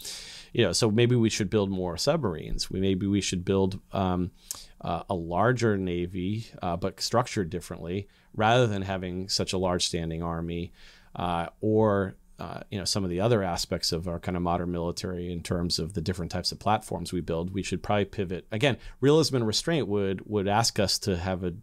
you know, so maybe we should build more submarines. We maybe we should build um, uh, a larger Navy, uh, but structured differently, rather than having such a large standing army, uh, or uh, you know, some of the other aspects of our kind of modern military in terms of the different types of platforms we build. We should probably pivot. Again, realism and restraint would would ask us to have a,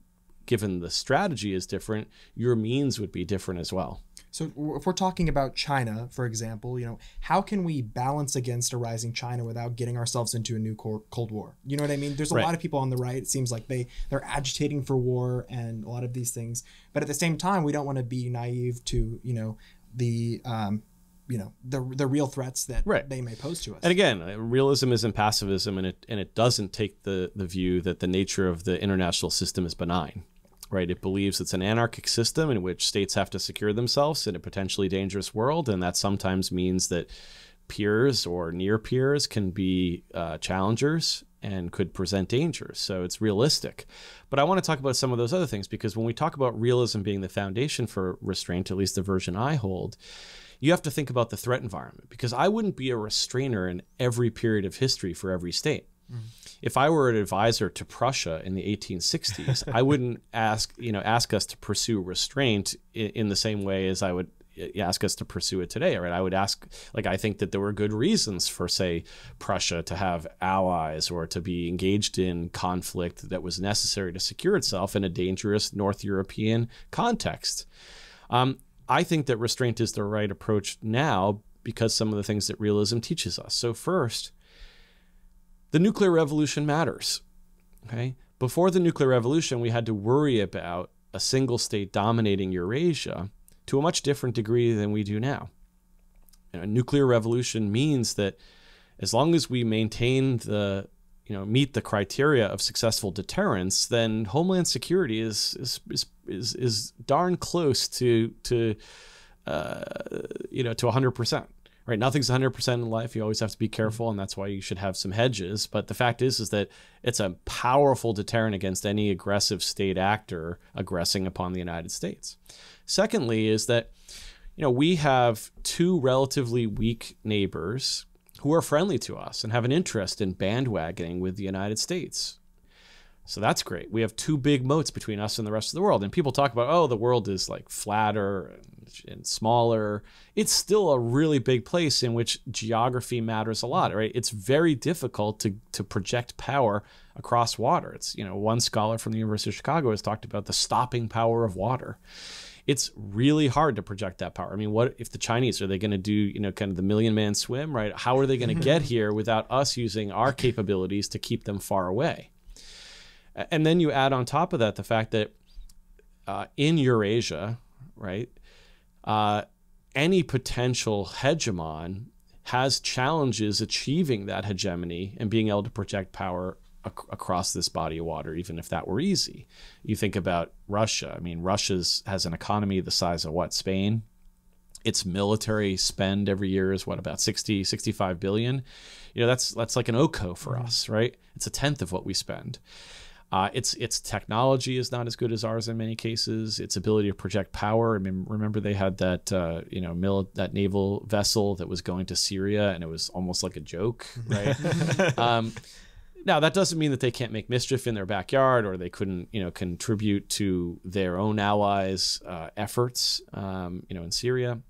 given the strategy is different, your means would be different as well. So if we're talking about China, for example, you know, how can we balance against a rising China without getting ourselves into a new Cold War? You know what I mean? There's a right. lot of people on the right. It seems like they, they're agitating for war and a lot of these things. But at the same time, we don't want to be naive to, you know, the... Um, you know, the, the real threats that right. they may pose to us. And again, realism isn't pacifism, and it, and it doesn't take the, the view that the nature of the international system is benign, right? It believes it's an anarchic system in which states have to secure themselves in a potentially dangerous world. And that sometimes means that peers or near peers can be uh, challengers and could present dangers. So it's realistic. But I want to talk about some of those other things, because when we talk about realism being the foundation for restraint, at least the version I hold, you have to think about the threat environment, because I wouldn't be a restrainer in every period of history for every state. Mm. If I were an advisor to Prussia in the eighteen sixties, I wouldn't ask, you know, ask us to pursue restraint in, in the same way as I would ask us to pursue it today, right? I would ask, like, I think that there were good reasons for, say, Prussia to have allies or to be engaged in conflict that was necessary to secure itself in a dangerous North European context. Um, I think that restraint is the right approach now, because some of the things that realism teaches us. So first, the nuclear revolution matters. Okay? Before the nuclear revolution, we had to worry about a single state dominating Eurasia to a much different degree than we do now. You know, a nuclear revolution means that as long as we maintain the, you know, meet the criteria of successful deterrence, then homeland security is is is is, is darn close to to uh, you know, to one hundred percent. Right? Nothing's one hundred percent in life. You always have to be careful, and that's why you should have some hedges. But the fact is, is that it's a powerful deterrent against any aggressive state actor aggressing upon the United States. Secondly, is that, you know, we have two relatively weak neighbors who are friendly to us and have an interest in bandwagoning with the United States. So that's great. We have two big moats between us and the rest of the world. And people talk about, oh, the world is like flatter and, and smaller. It's still a really big place in which geography matters a lot, right? It's very difficult to, to project power across water. It's, you know, one scholar from the University of Chicago has talked about the stopping power of water. It's really hard to project that power. I mean, what if the Chinese, are they going to do, you know, kind of the million man swim, right? How are they going to get here without us using our capabilities to keep them far away? And then you add on top of that the fact that uh, in Eurasia, right, uh, any potential hegemon has challenges achieving that hegemony and being able to project power across this body of water, even if that were easy. You think about Russia. I mean, Russia's has an economy the size of what, Spain? Its military spend every year is what, about sixty, sixty-five billion. You know, that's that's like an O C O for us, right? It's a tenth of what we spend. Uh, its its technology is not as good as ours in many cases. Its ability to project power. I mean, remember they had that uh, you know mil that naval vessel that was going to Syria, and it was almost like a joke, right? um, Now, that doesn't mean that they can't make mischief in their backyard, or they couldn't, you know, contribute to their own allies' uh, efforts, um, you know, in Syria.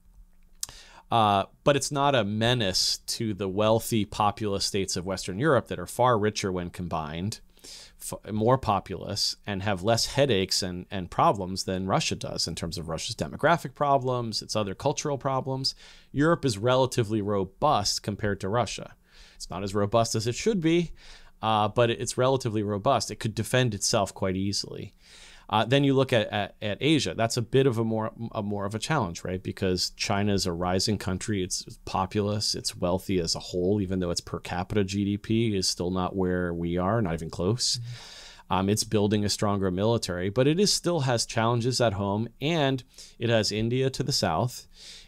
Uh, but it's not a menace to the wealthy, populous states of Western Europe that are far richer when combined, f more populous, and have less headaches and, and problems than Russia does in terms of Russia's demographic problems, its other cultural problems. Europe is relatively robust compared to Russia. It's not as robust as it should be, uh, but it's relatively robust. It could defend itself quite easily. Uh, then you look at, at, at Asia. That's a bit of a more a more of a challenge, right? Because China is a rising country. It's populous. It's wealthy as a whole, even though its per capita G D P is still not where we are, not even close. Mm-hmm. Um, it's building a stronger military, but it is still has challenges at home, and it has India to the south.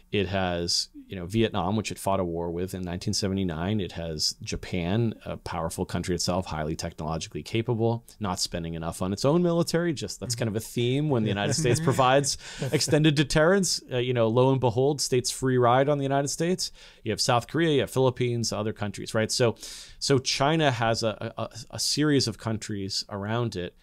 It has, you know, Vietnam, which it fought a war with in nineteen seventy-nine. It has Japan, a powerful country itself, highly technologically capable, not spending enough on its own military. Just that's kind of a theme when the United States provides extended deterrence. Uh, you know, lo and behold, states free ride on the United States. You have South Korea, you have Philippines, other countries, right? So, so China has a, a, a series of countries around it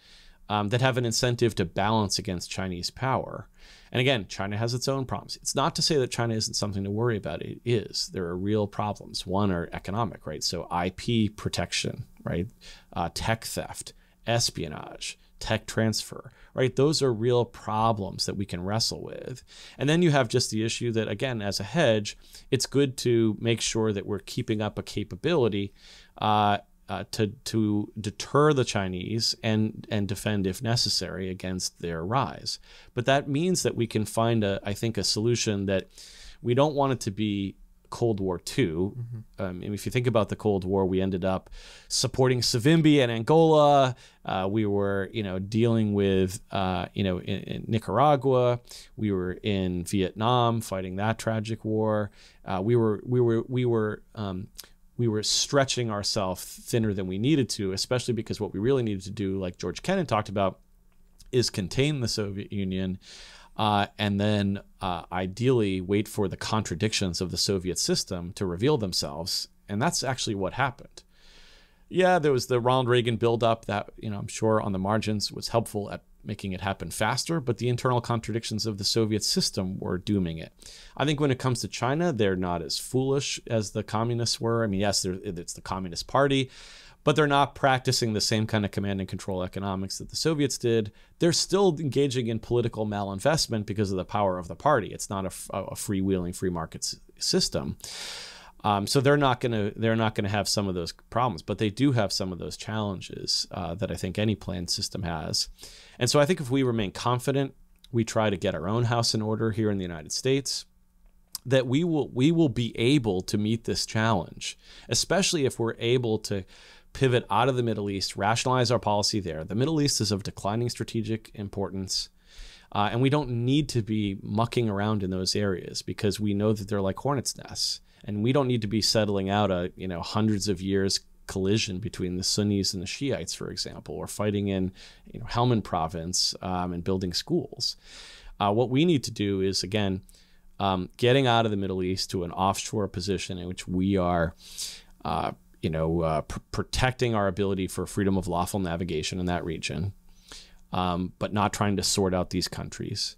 um, that have an incentive to balance against Chinese power. And again, China has its own problems. It's not to say that China isn't something to worry about. It is. There are real problems. One are economic, right? So I P protection, right? Uh, tech theft, espionage, tech transfer, right? Those are real problems that we can wrestle with. And then you have just the issue that, again, as a hedge, it's good to make sure that we're keeping up a capability uh, Uh, to to deter the Chinese and and defend if necessary against their rise. But that means that we can find a I think a solution that we don't want it to be Cold War two. Mm-hmm. Um, and if you think about the Cold War, we ended up supporting Savimbi and Angola. Uh, we were, you know, dealing with, uh, you know, in, in Nicaragua. We were in Vietnam fighting that tragic war. Uh, we were we were we were. Um, we were stretching ourselves thinner than we needed to, especially because what we really needed to do, like George Kennan talked about, is contain the Soviet Union uh, and then uh, ideally wait for the contradictions of the Soviet system to reveal themselves. And that's actually what happened. Yeah, there was the Ronald Reagan buildup that, you know, I'm sure on the margins was helpful at making it happen faster, but the internal contradictions of the Soviet system were dooming it. I think when it comes to China, they're not as foolish as the communists were. I mean, yes, it's the Communist Party, but they're not practicing the same kind of command and control economics that the Soviets did. They're still engaging in political malinvestment because of the power of the party. It's not a, a freewheeling free market system. Um, so they're not going to they're not going to have some of those problems, but they do have some of those challenges uh, that I think any planned system has. And so I think if we remain confident, we try to get our own house in order here in the United States, that we will we will be able to meet this challenge, especially if we're able to pivot out of the Middle East, rationalize our policy there. The Middle East is of declining strategic importance. Uh, and we don't need to be mucking around in those areas because we know that they're like hornets' nests. And we don't need to be settling out a, you know, hundreds of years collision between the Sunnis and the Shiites, for example, or fighting in, you know, Helmand province um, and building schools. Uh, what we need to do is, again, um, getting out of the Middle East to an offshore position in which we are, uh, you know, uh, pr protecting our ability for freedom of lawful navigation in that region, um, but not trying to sort out these countries.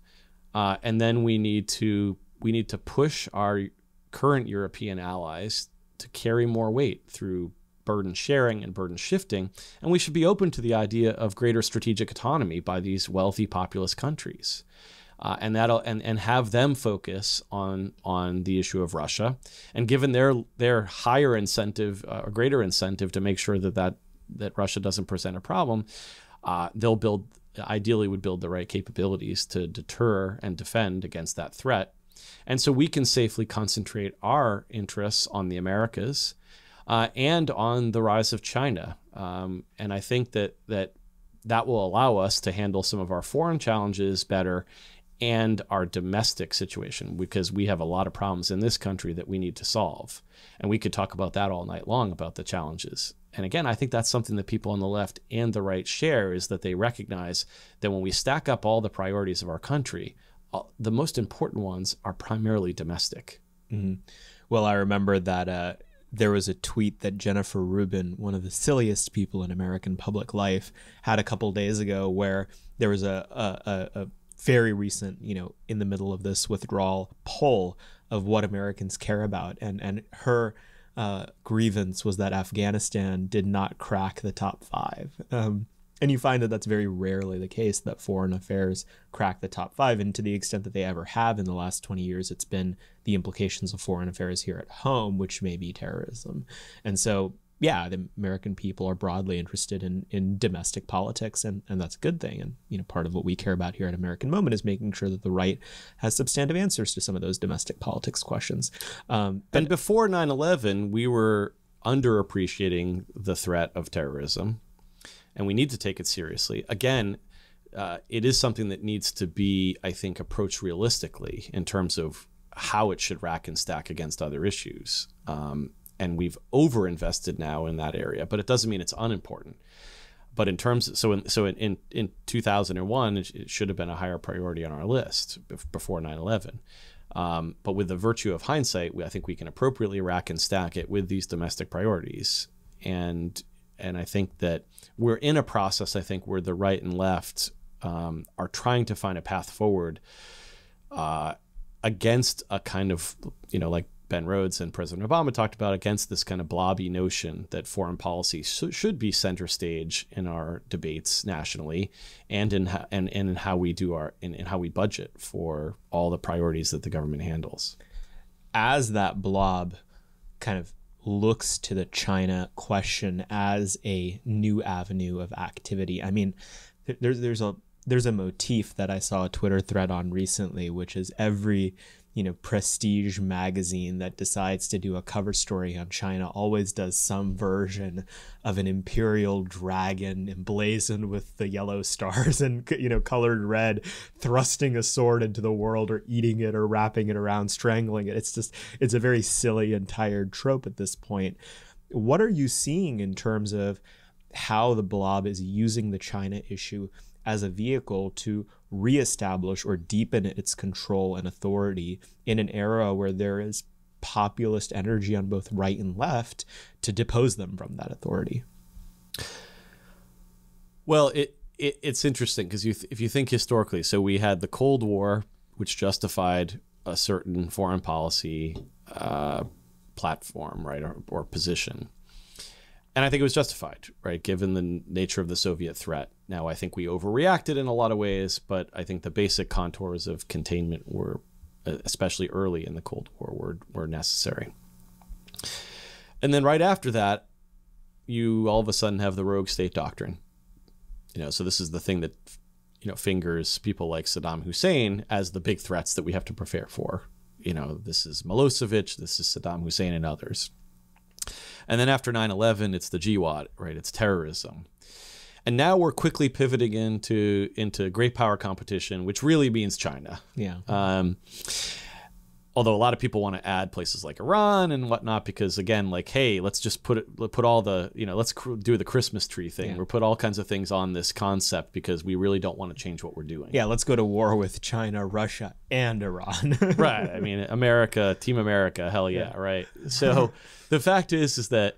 Uh, and then we need to we need to push our current European allies to carry more weight through burden sharing and burden shifting. And we should be open to the idea of greater strategic autonomy by these wealthy populous countries. Uh, and that'll and, and have them focus on on the issue of Russia, and given their their higher incentive uh, or greater incentive to make sure that that that Russia doesn't present a problem, uh, they'll build ideally would build the right capabilities to deter and defend against that threat. And so we can safely concentrate our interests on the Americas uh, and on the rise of China. Um, and I think that, that that will allow us to handle some of our foreign challenges better and our domestic situation, because we have a lot of problems in this country that we need to solve. And we could talk about that all night long about the challenges. And again, I think that's something that people on the left and the right share, is that they recognize that when we stack up all the priorities of our country, the most important ones are primarily domestic. Mm-hmm. Well, I remember that uh, there was a tweet that Jennifer Rubin, one of the silliest people in American public life, had a couple days ago, where there was a, a, a very recent, you know, in the middle of this withdrawal poll of what Americans care about. And, and her uh, grievance was that Afghanistan did not crack the top five. Um, And you find that that's very rarely the case, that foreign affairs crack the top five. And to the extent that they ever have in the last twenty years, it's been the implications of foreign affairs here at home, which may be terrorism. And so, yeah, the American people are broadly interested in, in domestic politics, and, and that's a good thing. And, you know, part of what we care about here at American Moment is making sure that the right has substantive answers to some of those domestic politics questions. Um, and, and before nine eleven, we were underappreciating the threat of terrorism, and we need to take it seriously. Again, uh, it is something that needs to be, I think, approached realistically in terms of how it should rack and stack against other issues. Um, and we've overinvested now in that area, but it doesn't mean it's unimportant. But in terms of, so in, so in, in, in two thousand one, it, it should have been a higher priority on our list before nine eleven. Um, but with the virtue of hindsight, we, I think we can appropriately rack and stack it with these domestic priorities. And and I think that we're in a process, I think, where the right and left um, are trying to find a path forward uh, against a kind of, you know, like Ben Rhodes and President Obama talked about, against this kind of blobby notion that foreign policy sh should be center stage in our debates nationally, and in how, and, and in how we do our in, in how we budget for all the priorities that the government handles. As that blob kind of looks to the China question as a new avenue of activity, I mean, there's there's a there's a motif that I saw a Twitter thread on recently, which is every, you know, prestige magazine that decides to do a cover story on China always does some version of an imperial dragon emblazoned with the yellow stars and, you know, colored red, thrusting a sword into the world, or eating it, or wrapping it around, strangling it. It's just, it's a very silly and tired trope at this point. What are you seeing in terms of how the blob is using the China issue as a vehicle to reestablish or deepen its control and authority in an era where there is populist energy on both right and left to depose them from that authority? Well, it, it it's interesting because you if you think historically, so we had the Cold War, which justified a certain foreign policy uh, platform, right, or, or position. And I think it was justified, right, given the nature of the Soviet threat. Now, I think we overreacted in a lot of ways, but I think the basic contours of containment were, especially early in the Cold War, were, were necessary. And then right after that, you all of a sudden have the rogue state doctrine. You know, so this is the thing that, you know, fingers people like Saddam Hussein as the big threats that we have to prepare for. You know, this is Milosevic, this is Saddam Hussein, and others. And then after nine eleven, it's the G W A T, right? It's terrorism. And now we're quickly pivoting into into great power competition, which really means China. Yeah. Um, although a lot of people want to add places like Iran and whatnot, because again, like, hey, let's just put it, put all the, you know, let's cr do the Christmas tree thing. Yeah. We'll put all kinds of things on this concept because we really don't want to change what we're doing. Yeah, let's go to war with China, Russia, and Iran. Right. I mean, America, Team America, hell yeah, yeah. Right. So the fact is, is that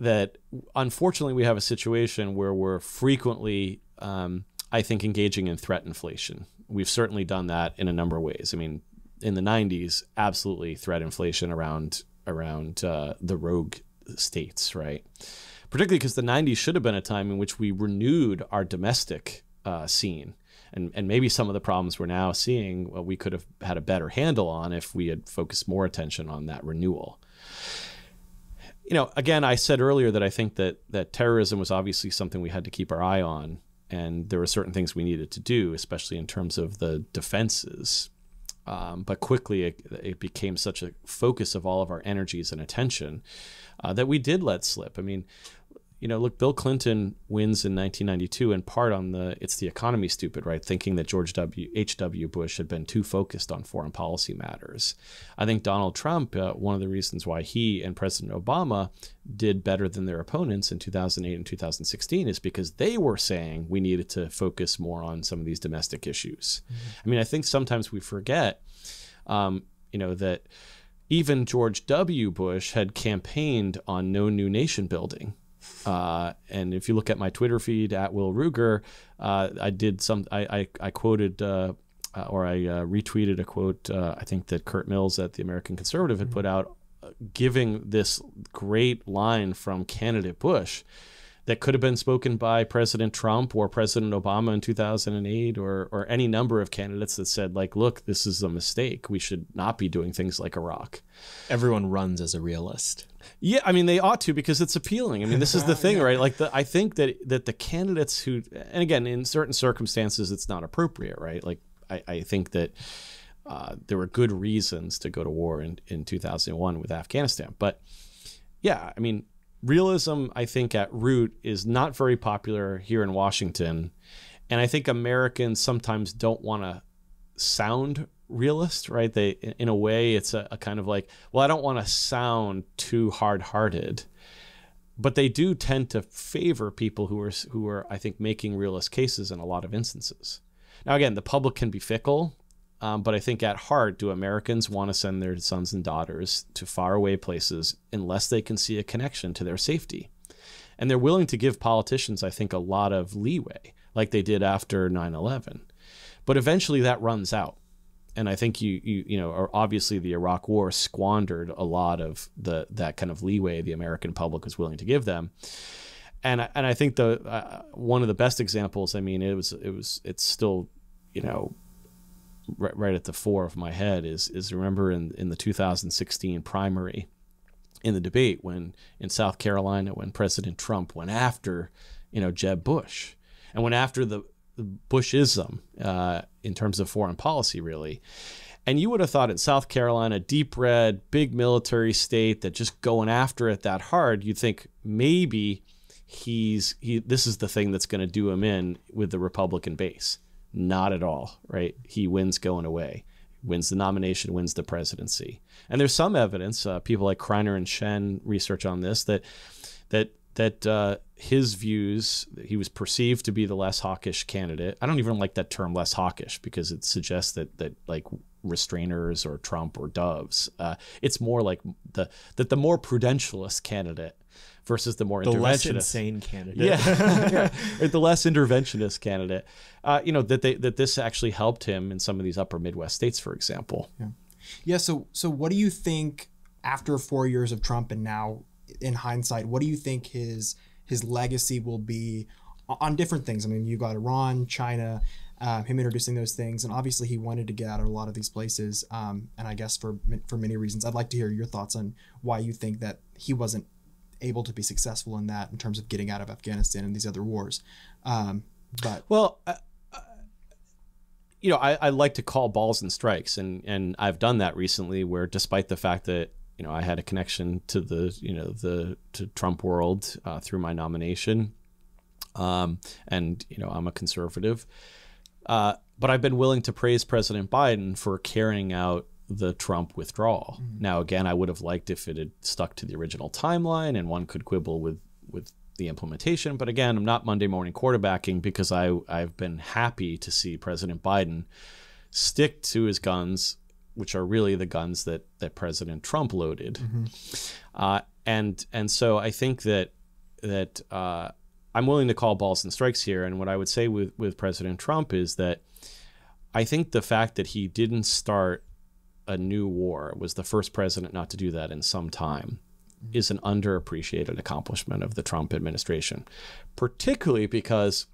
that unfortunately we have a situation where we're frequently, um, I think, engaging in threat inflation. We've certainly done that in a number of ways. I mean, in the nineties, absolutely threat inflation around around uh, the rogue states, right? Particularly because the nineties should have been a time in which we renewed our domestic uh, scene. And, and maybe some of the problems we're now seeing, well, we could have had a better handle on if we had focused more attention on that renewal. You know, again, I said earlier that I think that, that terrorism was obviously something we had to keep our eye on. And there were certain things we needed to do, especially in terms of the defenses. Um, but quickly, it, it became such a focus of all of our energies and attention uh, that we did let slip. I mean, you know, look, Bill Clinton wins in nineteen ninety-two in part on the it's the economy stupid, right? Thinking that George W. H W. Bush had been too focused on foreign policy matters. I think Donald Trump, uh, one of the reasons why he and President Obama did better than their opponents in two thousand eight and two thousand sixteen is because they were saying we needed to focus more on some of these domestic issues. Mm-hmm. I mean, I think sometimes we forget, um, you know, that even George W. Bush had campaigned on no new nation building. Uh, and if you look at my Twitter feed at Will Ruger, uh, I did some, I, I, I quoted, uh, uh, or I, uh, retweeted a quote, uh, I think that Kurt Mills at the American Conservative had put out, uh, giving this great line from candidate Bush that could have been spoken by President Trump or President Obama in two thousand eight, or, or any number of candidates that said, like, look, this is a mistake. We should not be doing things like Iraq. Everyone runs as a realist. Yeah, I mean, they ought to, because it's appealing. I mean, this is the thing, yeah. right? Like, the, I think that that the candidates who, and again, in certain circumstances, it's not appropriate, right? Like, I, I think that uh, there were good reasons to go to war in, in two thousand one with Afghanistan. But yeah, I mean, realism, I think, at root is not very popular here in Washington. And I think Americans sometimes don't want to sound realist, right? They, in a way, it's a, a kind of like, well, I don't want to sound too hard-hearted. But they do tend to favor people who are, who are, I think, making realist cases in a lot of instances. Now, again, the public can be fickle, um, but I think at heart, do Americans want to send their sons and daughters to faraway places unless they can see a connection to their safety? And they're willing to give politicians, I think, a lot of leeway, like they did after nine eleven. But eventually that runs out. And I think you, you, you know, or obviously the Iraq War squandered a lot of the that kind of leeway the American public was willing to give them. And I, and I think the uh, one of the best examples, I mean, it was it was it's still, you know, right, right at the fore of my head is is remember in, in the two thousand sixteen primary, in the debate when in South Carolina, when President Trump went after, you know, Jeb Bush, and went after the Bushism uh, in terms of foreign policy, really. And you would have thought in South Carolina, deep red, big military state, that just going after it that hard, you'd think maybe he's he this is the thing that's going to do him in with the Republican base. Not at all, right? He wins going away, wins the nomination, wins the presidency. And there's some evidence, uh, people like Kreiner and Shen research on this, that that that uh, his views, he was perceived to be the less hawkish candidate. I don't even like that term, less hawkish, because it suggests that that like restrainers or Trump or doves. Uh, it's more like the that the more prudentialist candidate versus the more the interventionist. less insane candidate. Yeah, or the less interventionist candidate. Uh, you know, that they that this actually helped him in some of these upper Midwest states, for example. Yeah. Yeah. So so what do you think after four years of Trump, and now in hindsight, what do you think his his legacy will be on different things? I mean, you got Iran, China, uh, him introducing those things, and obviously he wanted to get out of a lot of these places, um, and I guess for for many reasons. I'd like to hear your thoughts on why you think that he wasn't able to be successful in that, in terms of getting out of Afghanistan and these other wars. Um, but well, I, I, you know, I, I like to call balls and strikes, and and I've done that recently, where despite the fact that, you know, I had a connection to the, you know, the to Trump world uh, through my nomination. Um, and, you know, I'm a conservative. Uh, but I've been willing to praise President Biden for carrying out the Trump withdrawal. Mm-hmm. Now, again, I would have liked if it had stuck to the original timeline, and one could quibble with with the implementation. But again, I'm not Monday morning quarterbacking, because I, I've been happy to see President Biden stick to his guns, which are really the guns that that President Trump loaded. Mm-hmm. uh, and and so I think that that uh, I'm willing to call balls and strikes here. And what I would say with with President Trump is that I think the fact that he didn't start a new war, was the first president not to do that in some time, mm-hmm. is an underappreciated accomplishment of the Trump administration, particularly because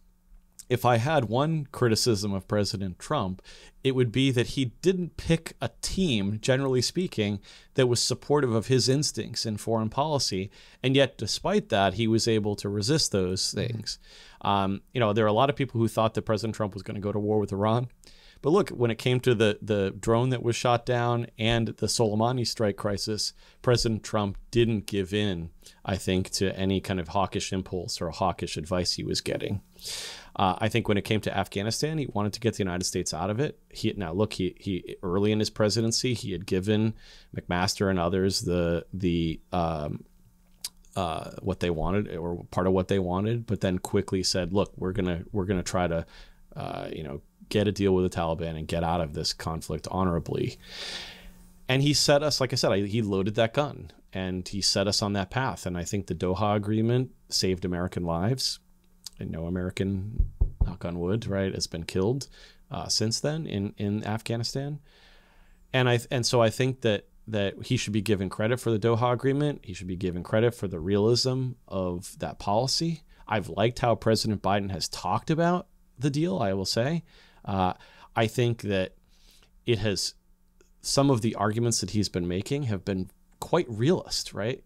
if I had one criticism of President Trump, it would be that he didn't pick a team, generally speaking, that was supportive of his instincts in foreign policy. And yet, despite that, he was able to resist those things. Mm-hmm. Um, you know, there are a lot of people who thought that President Trump was going to go to war with Iran. But look, when it came to the, the drone that was shot down and the Soleimani strike crisis, President Trump didn't give in, I think, to any kind of hawkish impulse or hawkish advice he was getting. Uh, I think when it came to Afghanistan, he wanted to get the United States out of it. He, now, look, he, he early in his presidency, he had given McMaster and others the the um, uh, what they wanted, or part of what they wanted, but then quickly said, look, we're gonna we're gonna try to uh, you know, get a deal with the Taliban and get out of this conflict honorably. And he set us, like I said, I, he loaded that gun and he set us on that path. And I think the Doha Agreement saved American lives, and no American, knock on wood, right, has been killed uh, since then in, in Afghanistan. And I, and so I think that, that he should be given credit for the Doha Agreement. He should be given credit for the realism of that policy. I've liked how President Biden has talked about the deal, I will say. Uh, I think that it has, some of the arguments that he's been making have been quite realist, right?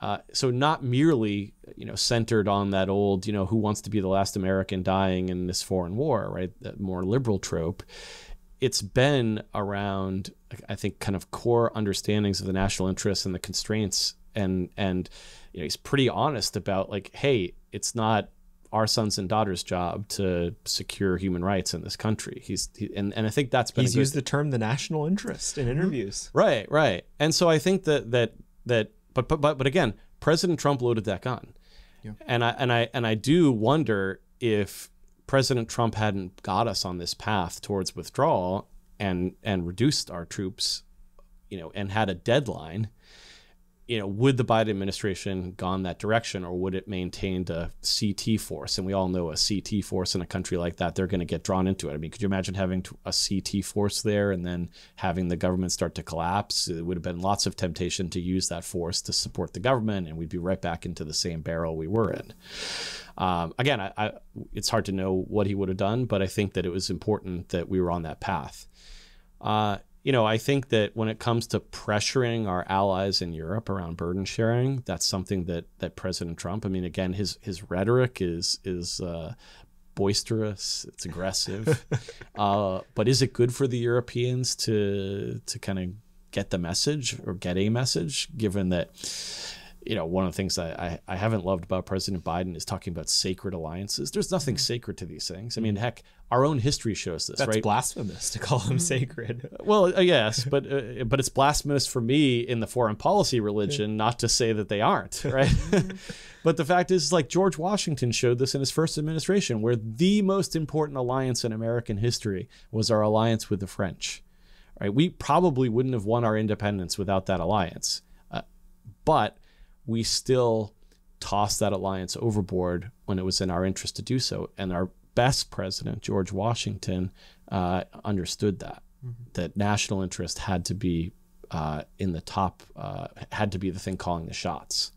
Uh, so not merely, you know, centered on that old, you know, who wants to be the last American dying in this foreign war, right? That more liberal trope. It's been around, I think, kind of core understandings of the national interests and the constraints. And, and you know, he's pretty honest about, like, hey, it's not our sons and daughters' job to secure human rights in this country. He's he, and, and I think that's been— He's used the term the national interest in interviews. Right, right. And so I think that that that but but but, but again, President Trump loaded that gun. Yeah. And I and I and I do wonder if President Trump hadn't got us on this path towards withdrawal and and reduced our troops, you know, and had a deadline, you know, would the Biden administration gone that direction, or would it maintained a C T force? And we all know a C T force in a country like that, they're going to get drawn into it. I mean, could you imagine having a C T force there and then having the government start to collapse? It would have been lots of temptation to use that force to support the government, and we'd be right back into the same barrel we were in. Um, again, I, I, it's hard to know what he would have done, but I think that it was important that we were on that path. Uh, You know, I think that when it comes to pressuring our allies in Europe around burden sharing, that's something that that President Trump, I mean, again, his his rhetoric is is uh, boisterous, it's aggressive, uh, but is it good for the Europeans to to kind of get the message or get a message, given that, you know, one of the things I, I, I haven't loved about President Biden is talking about sacred alliances. There's nothing sacred to these things. I mean, heck, our own history shows this, right? That's blasphemous to call them sacred. Well, yes, but uh, but it's blasphemous for me in the foreign policy religion not to say that they aren't, right? But the fact is, like, George Washington showed this in his first administration, where the most important alliance in American history was our alliance with the French, right? We probably wouldn't have won our independence without that alliance, uh, but we still tossed that alliance overboard when it was in our interest to do so. And our best president, George Washington, uh, understood that, mm-hmm. that national interest had to be uh, in the top, uh, had to be the thing calling the shots.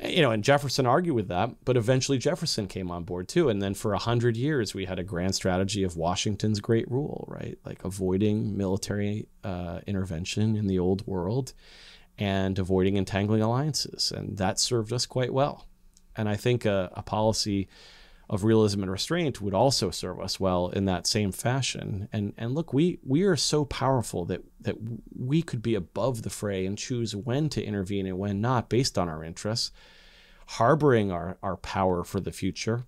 You know, and Jefferson argued with that, but eventually Jefferson came on board too. And then for a hundred years, we had a grand strategy of Washington's great rule, right? Like avoiding military uh, intervention in the old world, and avoiding entangling alliances. And that served us quite well. And I think a, a policy of realism and restraint would also serve us well in that same fashion. And and look, we we are so powerful that that we could be above the fray and choose when to intervene and when not based on our interests, harboring our, our power for the future,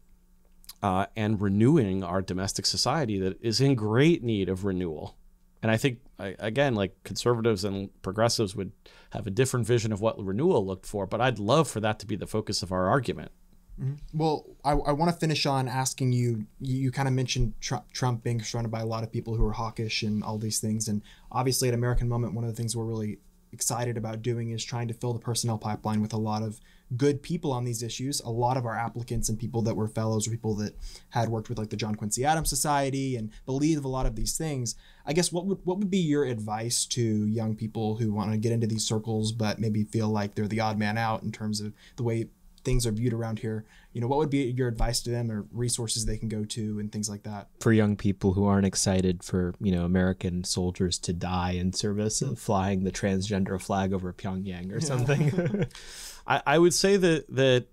uh, and renewing our domestic society that is in great need of renewal. And I think, again, like conservatives and progressives would have a different vision of what renewal looked for, but I'd love for that to be the focus of our argument. Mm-hmm. Well, I, I want to finish on asking you, you, you kind of mentioned Trump, Trump being surrounded by a lot of people who are hawkish and all these things. And obviously at American Moment, one of the things we're really excited about doing is trying to fill the personnel pipeline with a lot of good people on these issues. A lot of our applicants and people that were fellows or people that had worked with like the John Quincy Adams Society and believe a lot of these things. I guess what would what would be your advice to young people who want to get into these circles but maybe feel like they're the odd man out in terms of the way things are viewed around here? You know, what would be your advice to them or resources they can go to and things like that? For young people who aren't excited for, you know, American soldiers to die in service of flying the transgender flag over Pyongyang or something. Yeah. I, I would say that that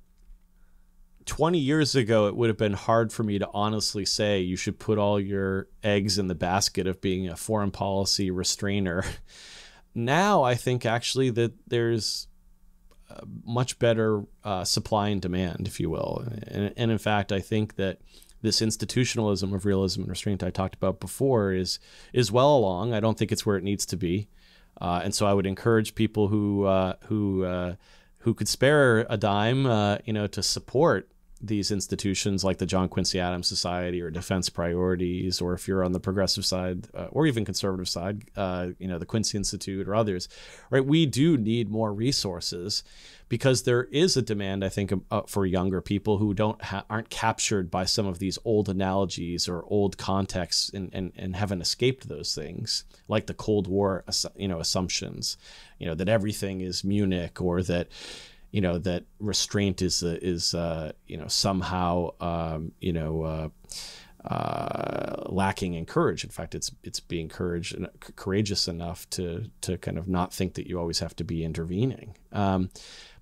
twenty years ago, it would have been hard for me to honestly say you should put all your eggs in the basket of being a foreign policy restrainer. Now, I think actually that there's Uh, much better uh, supply and demand, if you will. And, and in fact, I think that this institutionalism of realism and restraint I talked about before is is well along. I don't think it's where it needs to be. Uh, and so I would encourage people who uh, who uh, who could spare a dime, uh, you know, to support these institutions like the John Quincy Adams Society or Defense Priorities, or if you're on the progressive side uh, or even conservative side, uh, you know, the Quincy Institute or others, right? We do need more resources because there is a demand, I think, uh, for younger people who don't ha aren't captured by some of these old analogies or old contexts and, and, and haven't escaped those things, like the Cold War, you know, assumptions, you know, that everything is Munich or that, you know, that restraint is uh, is uh, you know, somehow um, you know uh, uh, lacking in courage. In fact, it's it's being courage and courageous enough to to kind of not think that you always have to be intervening. Um,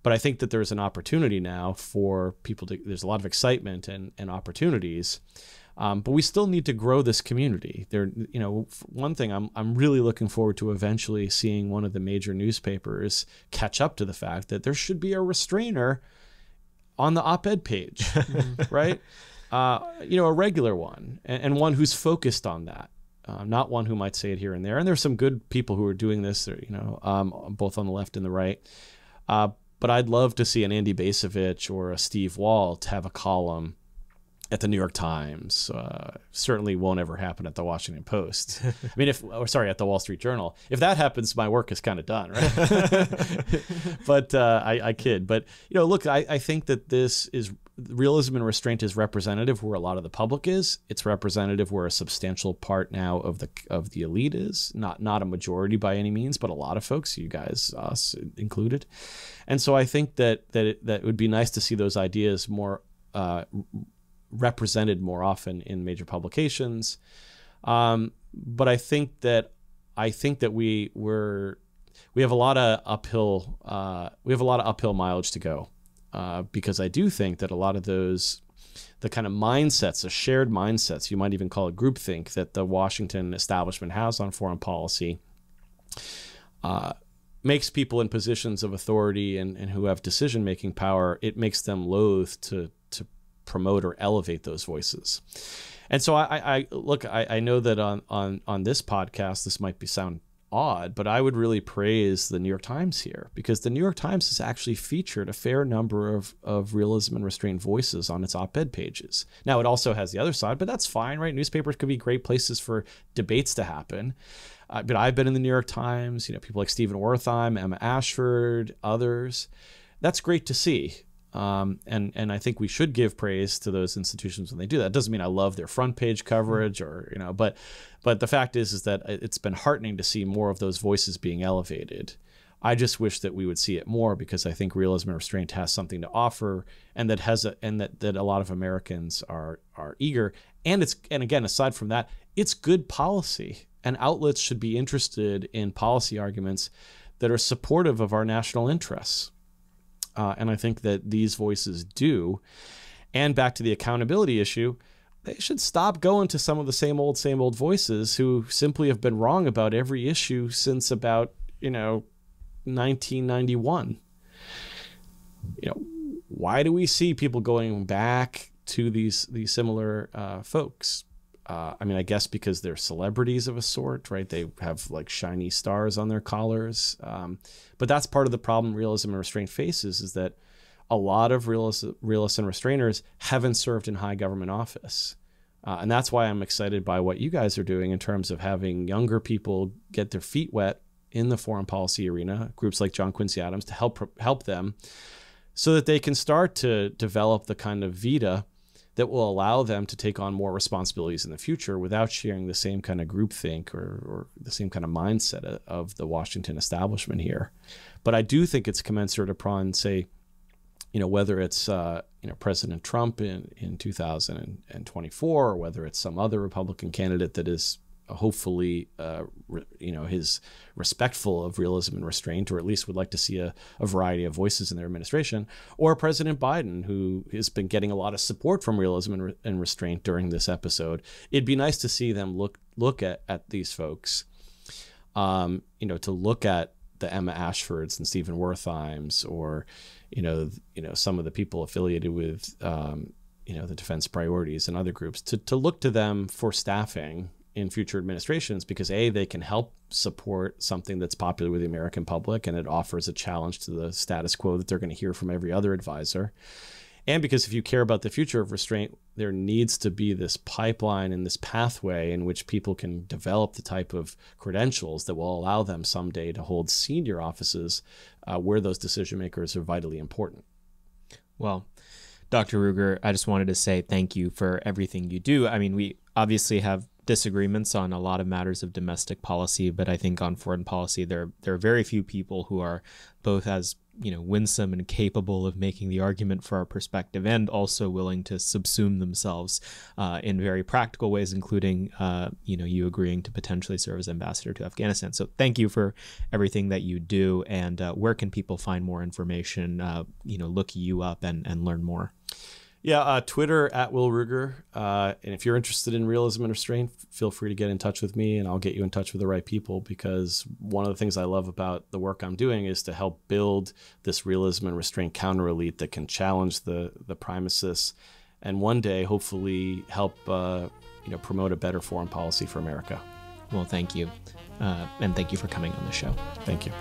but I think that there's an opportunity now for people to. There's a lot of excitement and and opportunities. Um, but we still need to grow this community. There, you know, one thing I'm I'm really looking forward to eventually seeing one of the major newspapers catch up to the fact that there should be a restrainer on the op-ed page, mm-hmm. right? Uh, you know, a regular one, and, and one who's focused on that, uh, not one who might say it here and there. And there's some good people who are doing this, you know, um, both on the left and the right. Uh, but I'd love to see an Andy Bacevich or a Steve Walt have a column at the New York Times, uh, certainly won't ever happen at the Washington Post. I mean, if, or sorry, at the Wall Street Journal. If that happens, my work is kind of done, right? But uh, I, I kid. But, you know, look, I, I think that this is, realism and restraint is representative where a lot of the public is. It's representative where a substantial part now of the of the elite is, not, not a majority by any means, but a lot of folks, you guys, us included. And so I think that, that, it, that it would be nice to see those ideas more uh, represented more often in major publications. Um, but I think that I think that we were we have a lot of uphill uh, we have a lot of uphill mileage to go, uh, because I do think that a lot of those the kind of mindsets, the shared mindsets, you might even call it groupthink, that the Washington establishment has on foreign policy uh, makes people in positions of authority and, and who have decision-making power. It makes them loath to to promote or elevate those voices. And so I, I look, I, I know that on, on, on this podcast, this might be sound odd, but I would really praise the New York Times here, because the New York Times has actually featured a fair number of, of realism and restrained voices on its op-ed pages. Now, it also has the other side, but that's fine, right? Newspapers could be great places for debates to happen. Uh, but I've been in the New York Times, you know, people like Stephen Wertheim, Emma Ashford, others. That's great to see. Um, and, and I think we should give praise to those institutions when they do that. It doesn't mean I love their front page coverage or, you know, but, but the fact is, is that it's been heartening to see more of those voices being elevated. I just wish that we would see it more, because I think realism and restraint has something to offer, and that has a, and that, that a lot of Americans are, are eager. And it's, and again, aside from that, it's good policy, and outlets should be interested in policy arguments that are supportive of our national interests. Uh, and I think that these voices do. And back to the accountability issue, they should stop going to some of the same old, same old voices who simply have been wrong about every issue since about, you know, nineteen ninety-one. You know, why do we see people going back to these, these similar uh, folks? Uh, I mean, I guess because they're celebrities of a sort, right? They have like shiny stars on their collars. Um, but that's part of the problem realism and restraint faces, is that a lot of realists, realists and restrainers haven't served in high government office. Uh, and that's why I'm excited by what you guys are doing in terms of having younger people get their feet wet in the foreign policy arena, groups like John Quincy Adams, to help help them so that they can start to develop the kind of vita that will allow them to take on more responsibilities in the future without sharing the same kind of groupthink or, or the same kind of mindset of the Washington establishment here. But I do think it's commensurate upon, say, you know, whether it's uh, you know, President Trump in, in two thousand twenty-four, or whether it's some other Republican candidate that is hopefully, uh, re, you know, is respectful of realism and restraint, or at least would like to see a, a variety of voices in their administration, or President Biden, who has been getting a lot of support from realism and, re, and restraint during this episode. It'd be nice to see them look look at, at these folks, um, you know, to look at the Emma Ashfords and Stephen Wertheims, or, you know, you know, some of the people affiliated with, um, you know, the Defense Priorities and other groups, to, to look to them for staffing in future administrations, because A, they can help support something that's popular with the American public, and it offers a challenge to the status quo that they're going to hear from every other advisor. And because if you care about the future of restraint, there needs to be this pipeline and this pathway in which people can develop the type of credentials that will allow them someday to hold senior offices uh, where those decision makers are vitally important. Well, Doctor Ruger, I just wanted to say thank you for everything you do. I mean, we obviously have disagreements on a lot of matters of domestic policy, but I think on foreign policy, there there are very few people who are both as you know, winsome and capable of making the argument for our perspective, and also willing to subsume themselves uh, in very practical ways, including, uh, you know, you agreeing to potentially serve as ambassador to Afghanistan. So thank you for everything that you do. And uh, where can people find more information, uh, you know, look you up and, and learn more? Yeah, uh, Twitter at Will Ruger. Uh, and if you're interested in realism and restraint, feel free to get in touch with me and I'll get you in touch with the right people, because one of the things I love about the work I'm doing is to help build this realism and restraint counter elite that can challenge the, the primacists and one day hopefully help uh, you know, promote a better foreign policy for America. Well, thank you. Uh, and thank you for coming on the show. Thank you.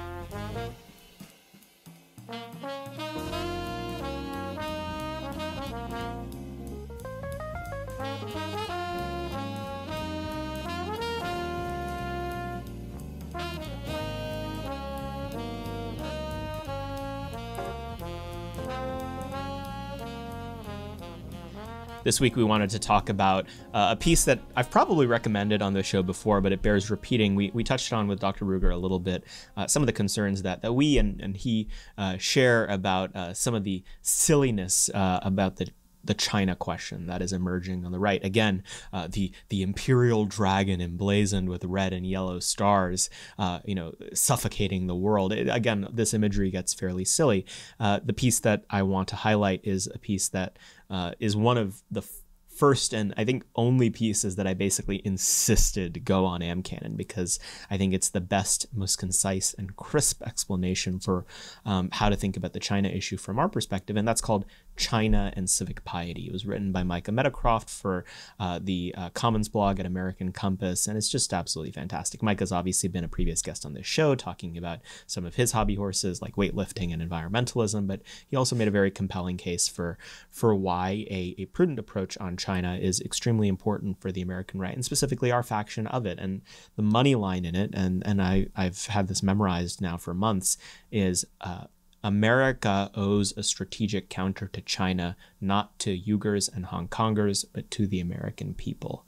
This week, we wanted to talk about uh, a piece that I've probably recommended on the show before, but it bears repeating. We, we touched on with Doctor Ruger a little bit, uh, some of the concerns that, that we and, and he uh, share about uh, some of the silliness uh, about the the China question that is emerging on the right. Again, uh, the the imperial dragon emblazoned with red and yellow stars, uh, you know, suffocating the world. It, again, this imagery gets fairly silly. Uh, the piece that I want to highlight is a piece that uh, is one of the first and I think only pieces that I basically insisted go on AmCanon, because I think it's the best, most concise and crisp explanation for um, how to think about the China issue from our perspective. And that's called China and Civic Piety. It was written by Micah Meadowcroft for uh, the uh, Commons blog at American Compass, and it's just absolutely fantastic. Micah's obviously been a previous guest on this show talking about some of his hobby horses like weightlifting and environmentalism, but he also made a very compelling case for for why a, a prudent approach on China is extremely important for the American right, and specifically our faction of it. And the money line in it, and, and I, I've had this memorized now for months, is uh, America owes a strategic counter to China, not to Uyghurs and Hong Kongers, but to the American people.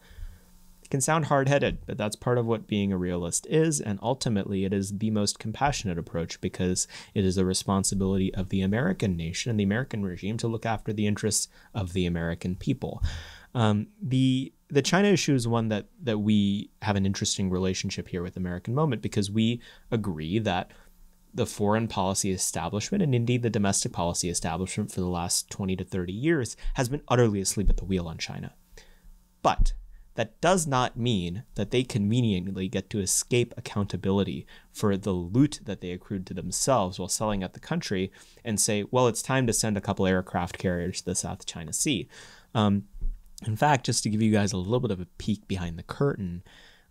It can sound hard-headed, but that's part of what being a realist is, and ultimately it is the most compassionate approach, because it is the responsibility of the American nation and the American regime to look after the interests of the American people. Um, the the China issue is one that, that we have an interesting relationship here with American Moment, because we agree that the foreign policy establishment, and indeed the domestic policy establishment for the last twenty to thirty years, has been utterly asleep at the wheel on China. But that does not mean that they conveniently get to escape accountability for the loot that they accrued to themselves while selling out the country and say, well, it's time to send a couple aircraft carriers to the South China Sea. Um, in fact, just to give you guys a little bit of a peek behind the curtain,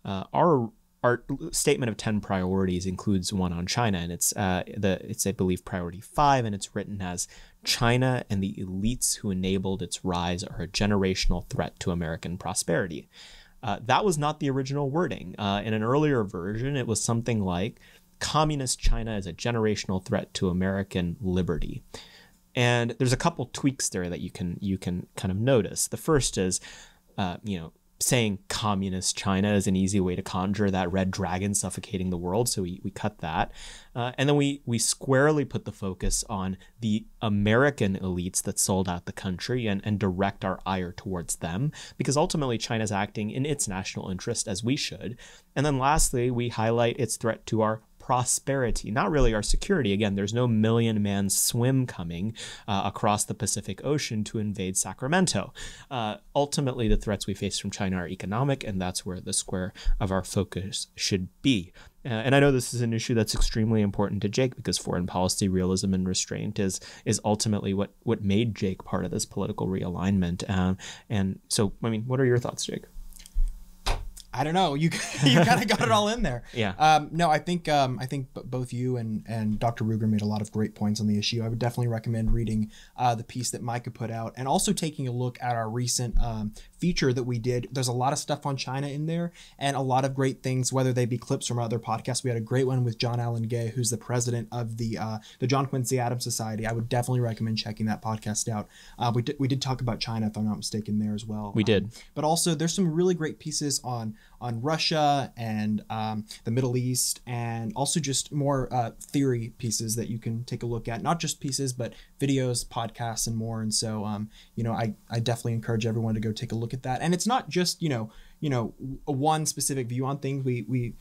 uh, our Our statement of ten priorities includes one on China, and it's uh, the it's I believe priority five, and it's written as China and the elites who enabled its rise are a generational threat to American prosperity. Uh, that was not the original wording. Uh, in an earlier version, it was something like Communist China is a generational threat to American liberty. And there's a couple tweaks there that you can you can kind of notice. The first is, uh, you know. saying Communist China is an easy way to conjure that red dragon suffocating the world, so we, we cut that. Uh, and then we, we squarely put the focus on the American elites that sold out the country and, and direct our ire towards them, because ultimately China's acting in its national interest, as we should. And then lastly, we highlight its threat to our prosperity, not really our security. Again, there's no million man swim coming uh, across the Pacific Ocean to invade Sacramento. Uh, ultimately, the threats we face from China are economic, and that's where the square of our focus should be. Uh, and I know this is an issue that's extremely important to Jake, because foreign policy realism and restraint is is ultimately what what made Jake part of this political realignment. Um, and so, I mean, what are your thoughts, Jake? I don't know. You you kind of got it all in there. Yeah. Um, no, I think um, I think both you and and Doctor Ruger made a lot of great points on the issue. I would definitely recommend reading uh, the piece that Micah put out, and also taking a look at our recent um, feature that we did. There's a lot of stuff on China in there, and a lot of great things, whether they be clips from other podcasts. We had a great one with John Allen Gay, who's the president of the uh, the John Quincy Adams Society. I would definitely recommend checking that podcast out. Uh, we did we did talk about China, if I'm not mistaken, there as well. We um, did. But also, there's some really great pieces on. on Russia and um, the Middle East, and also just more uh, theory pieces that you can take a look at, not just pieces, but videos, podcasts, and more. And so, um, you know, I, I definitely encourage everyone to go take a look at that. And it's not just, you know, you know, one specific view on things. We, we,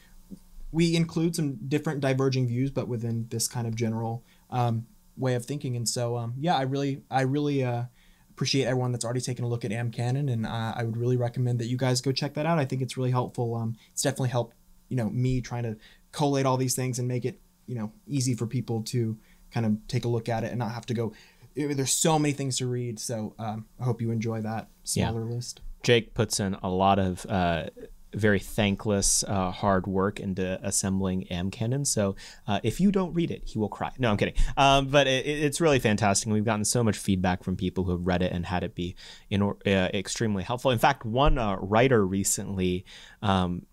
we include some different diverging views, but within this kind of general um, way of thinking. And so, um, yeah, I really, I really, uh, appreciate everyone that's already taken a look at AmCanon, and uh, I would really recommend that you guys go check that out. I think it's really helpful. Um, it's definitely helped, you know, me trying to collate all these things and make it, you know, easy for people to kind of take a look at it and not have to go. It, there's so many things to read, so um, I hope you enjoy that smaller yeah. list. Jake puts in a lot of uh, very thankless uh, hard work into assembling AmCanon. So uh, if you don't read it, he will cry. No, I'm kidding. Um, but it, it's really fantastic. And we've gotten so much feedback from people who have read it and had it be in, uh, extremely helpful. In fact, one uh, writer recently um,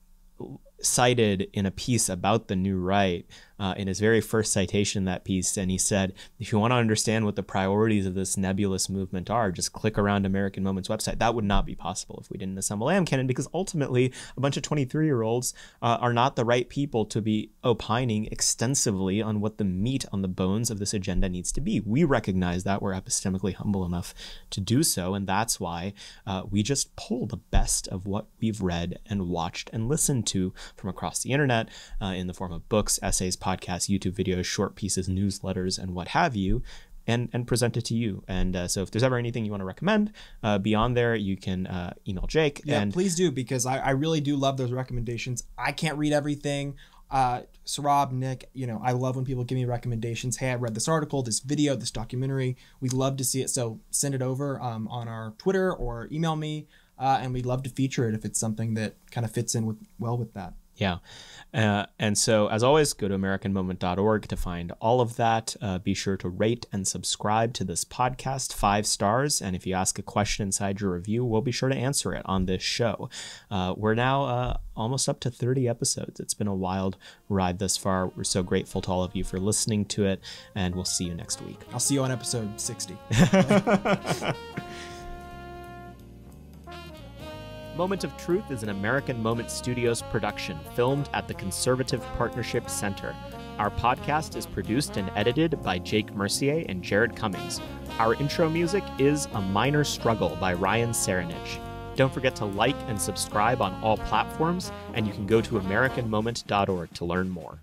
cited in a piece about the New Right uh, in his very first citation in that piece. And he said, if you want to understand what the priorities of this nebulous movement are, just click around American Moment's website. That would not be possible if we didn't assemble AmCanon, because ultimately a bunch of twenty-three year olds uh, are not the right people to be opining extensively on what the meat on the bones of this agenda needs to be. We recognize that. We're epistemically humble enough to do so. And that's why uh, we just pull the best of what we've read and watched and listened to from across the internet uh, in the form of books, essays, podcasts, YouTube videos, short pieces, newsletters, and what have you, and and present it to you. And uh, so if there's ever anything you want to recommend uh, beyond there, you can uh, email Jake. Yeah, and please do, because I, I really do love those recommendations. I can't read everything. Uh, Saurabh, Nick, you know, I love when people give me recommendations. Hey, I read this article, this video, this documentary. We'd love to see it. So send it over um, on our Twitter or email me. Uh, and we'd love to feature it if it's something that kind of fits in with well with that. Yeah. Uh, and so, as always, go to American Moment dot org to find all of that. Uh, be sure to rate and subscribe to this podcast, five stars. And if you ask a question inside your review, we'll be sure to answer it on this show. Uh, we're now uh, almost up to thirty episodes. It's been a wild ride thus far. We're so grateful to all of you for listening to it. And we'll see you next week. I'll see you on episode sixty. Moment of Truth is an American Moment Studios production filmed at the Conservative Partnership Center. Our podcast is produced and edited by Jake Mercier and Jared Cummings. Our intro music is A Minor Struggle by Ryan Serenich. Don't forget to like and subscribe on all platforms, and you can go to American Moment dot org to learn more.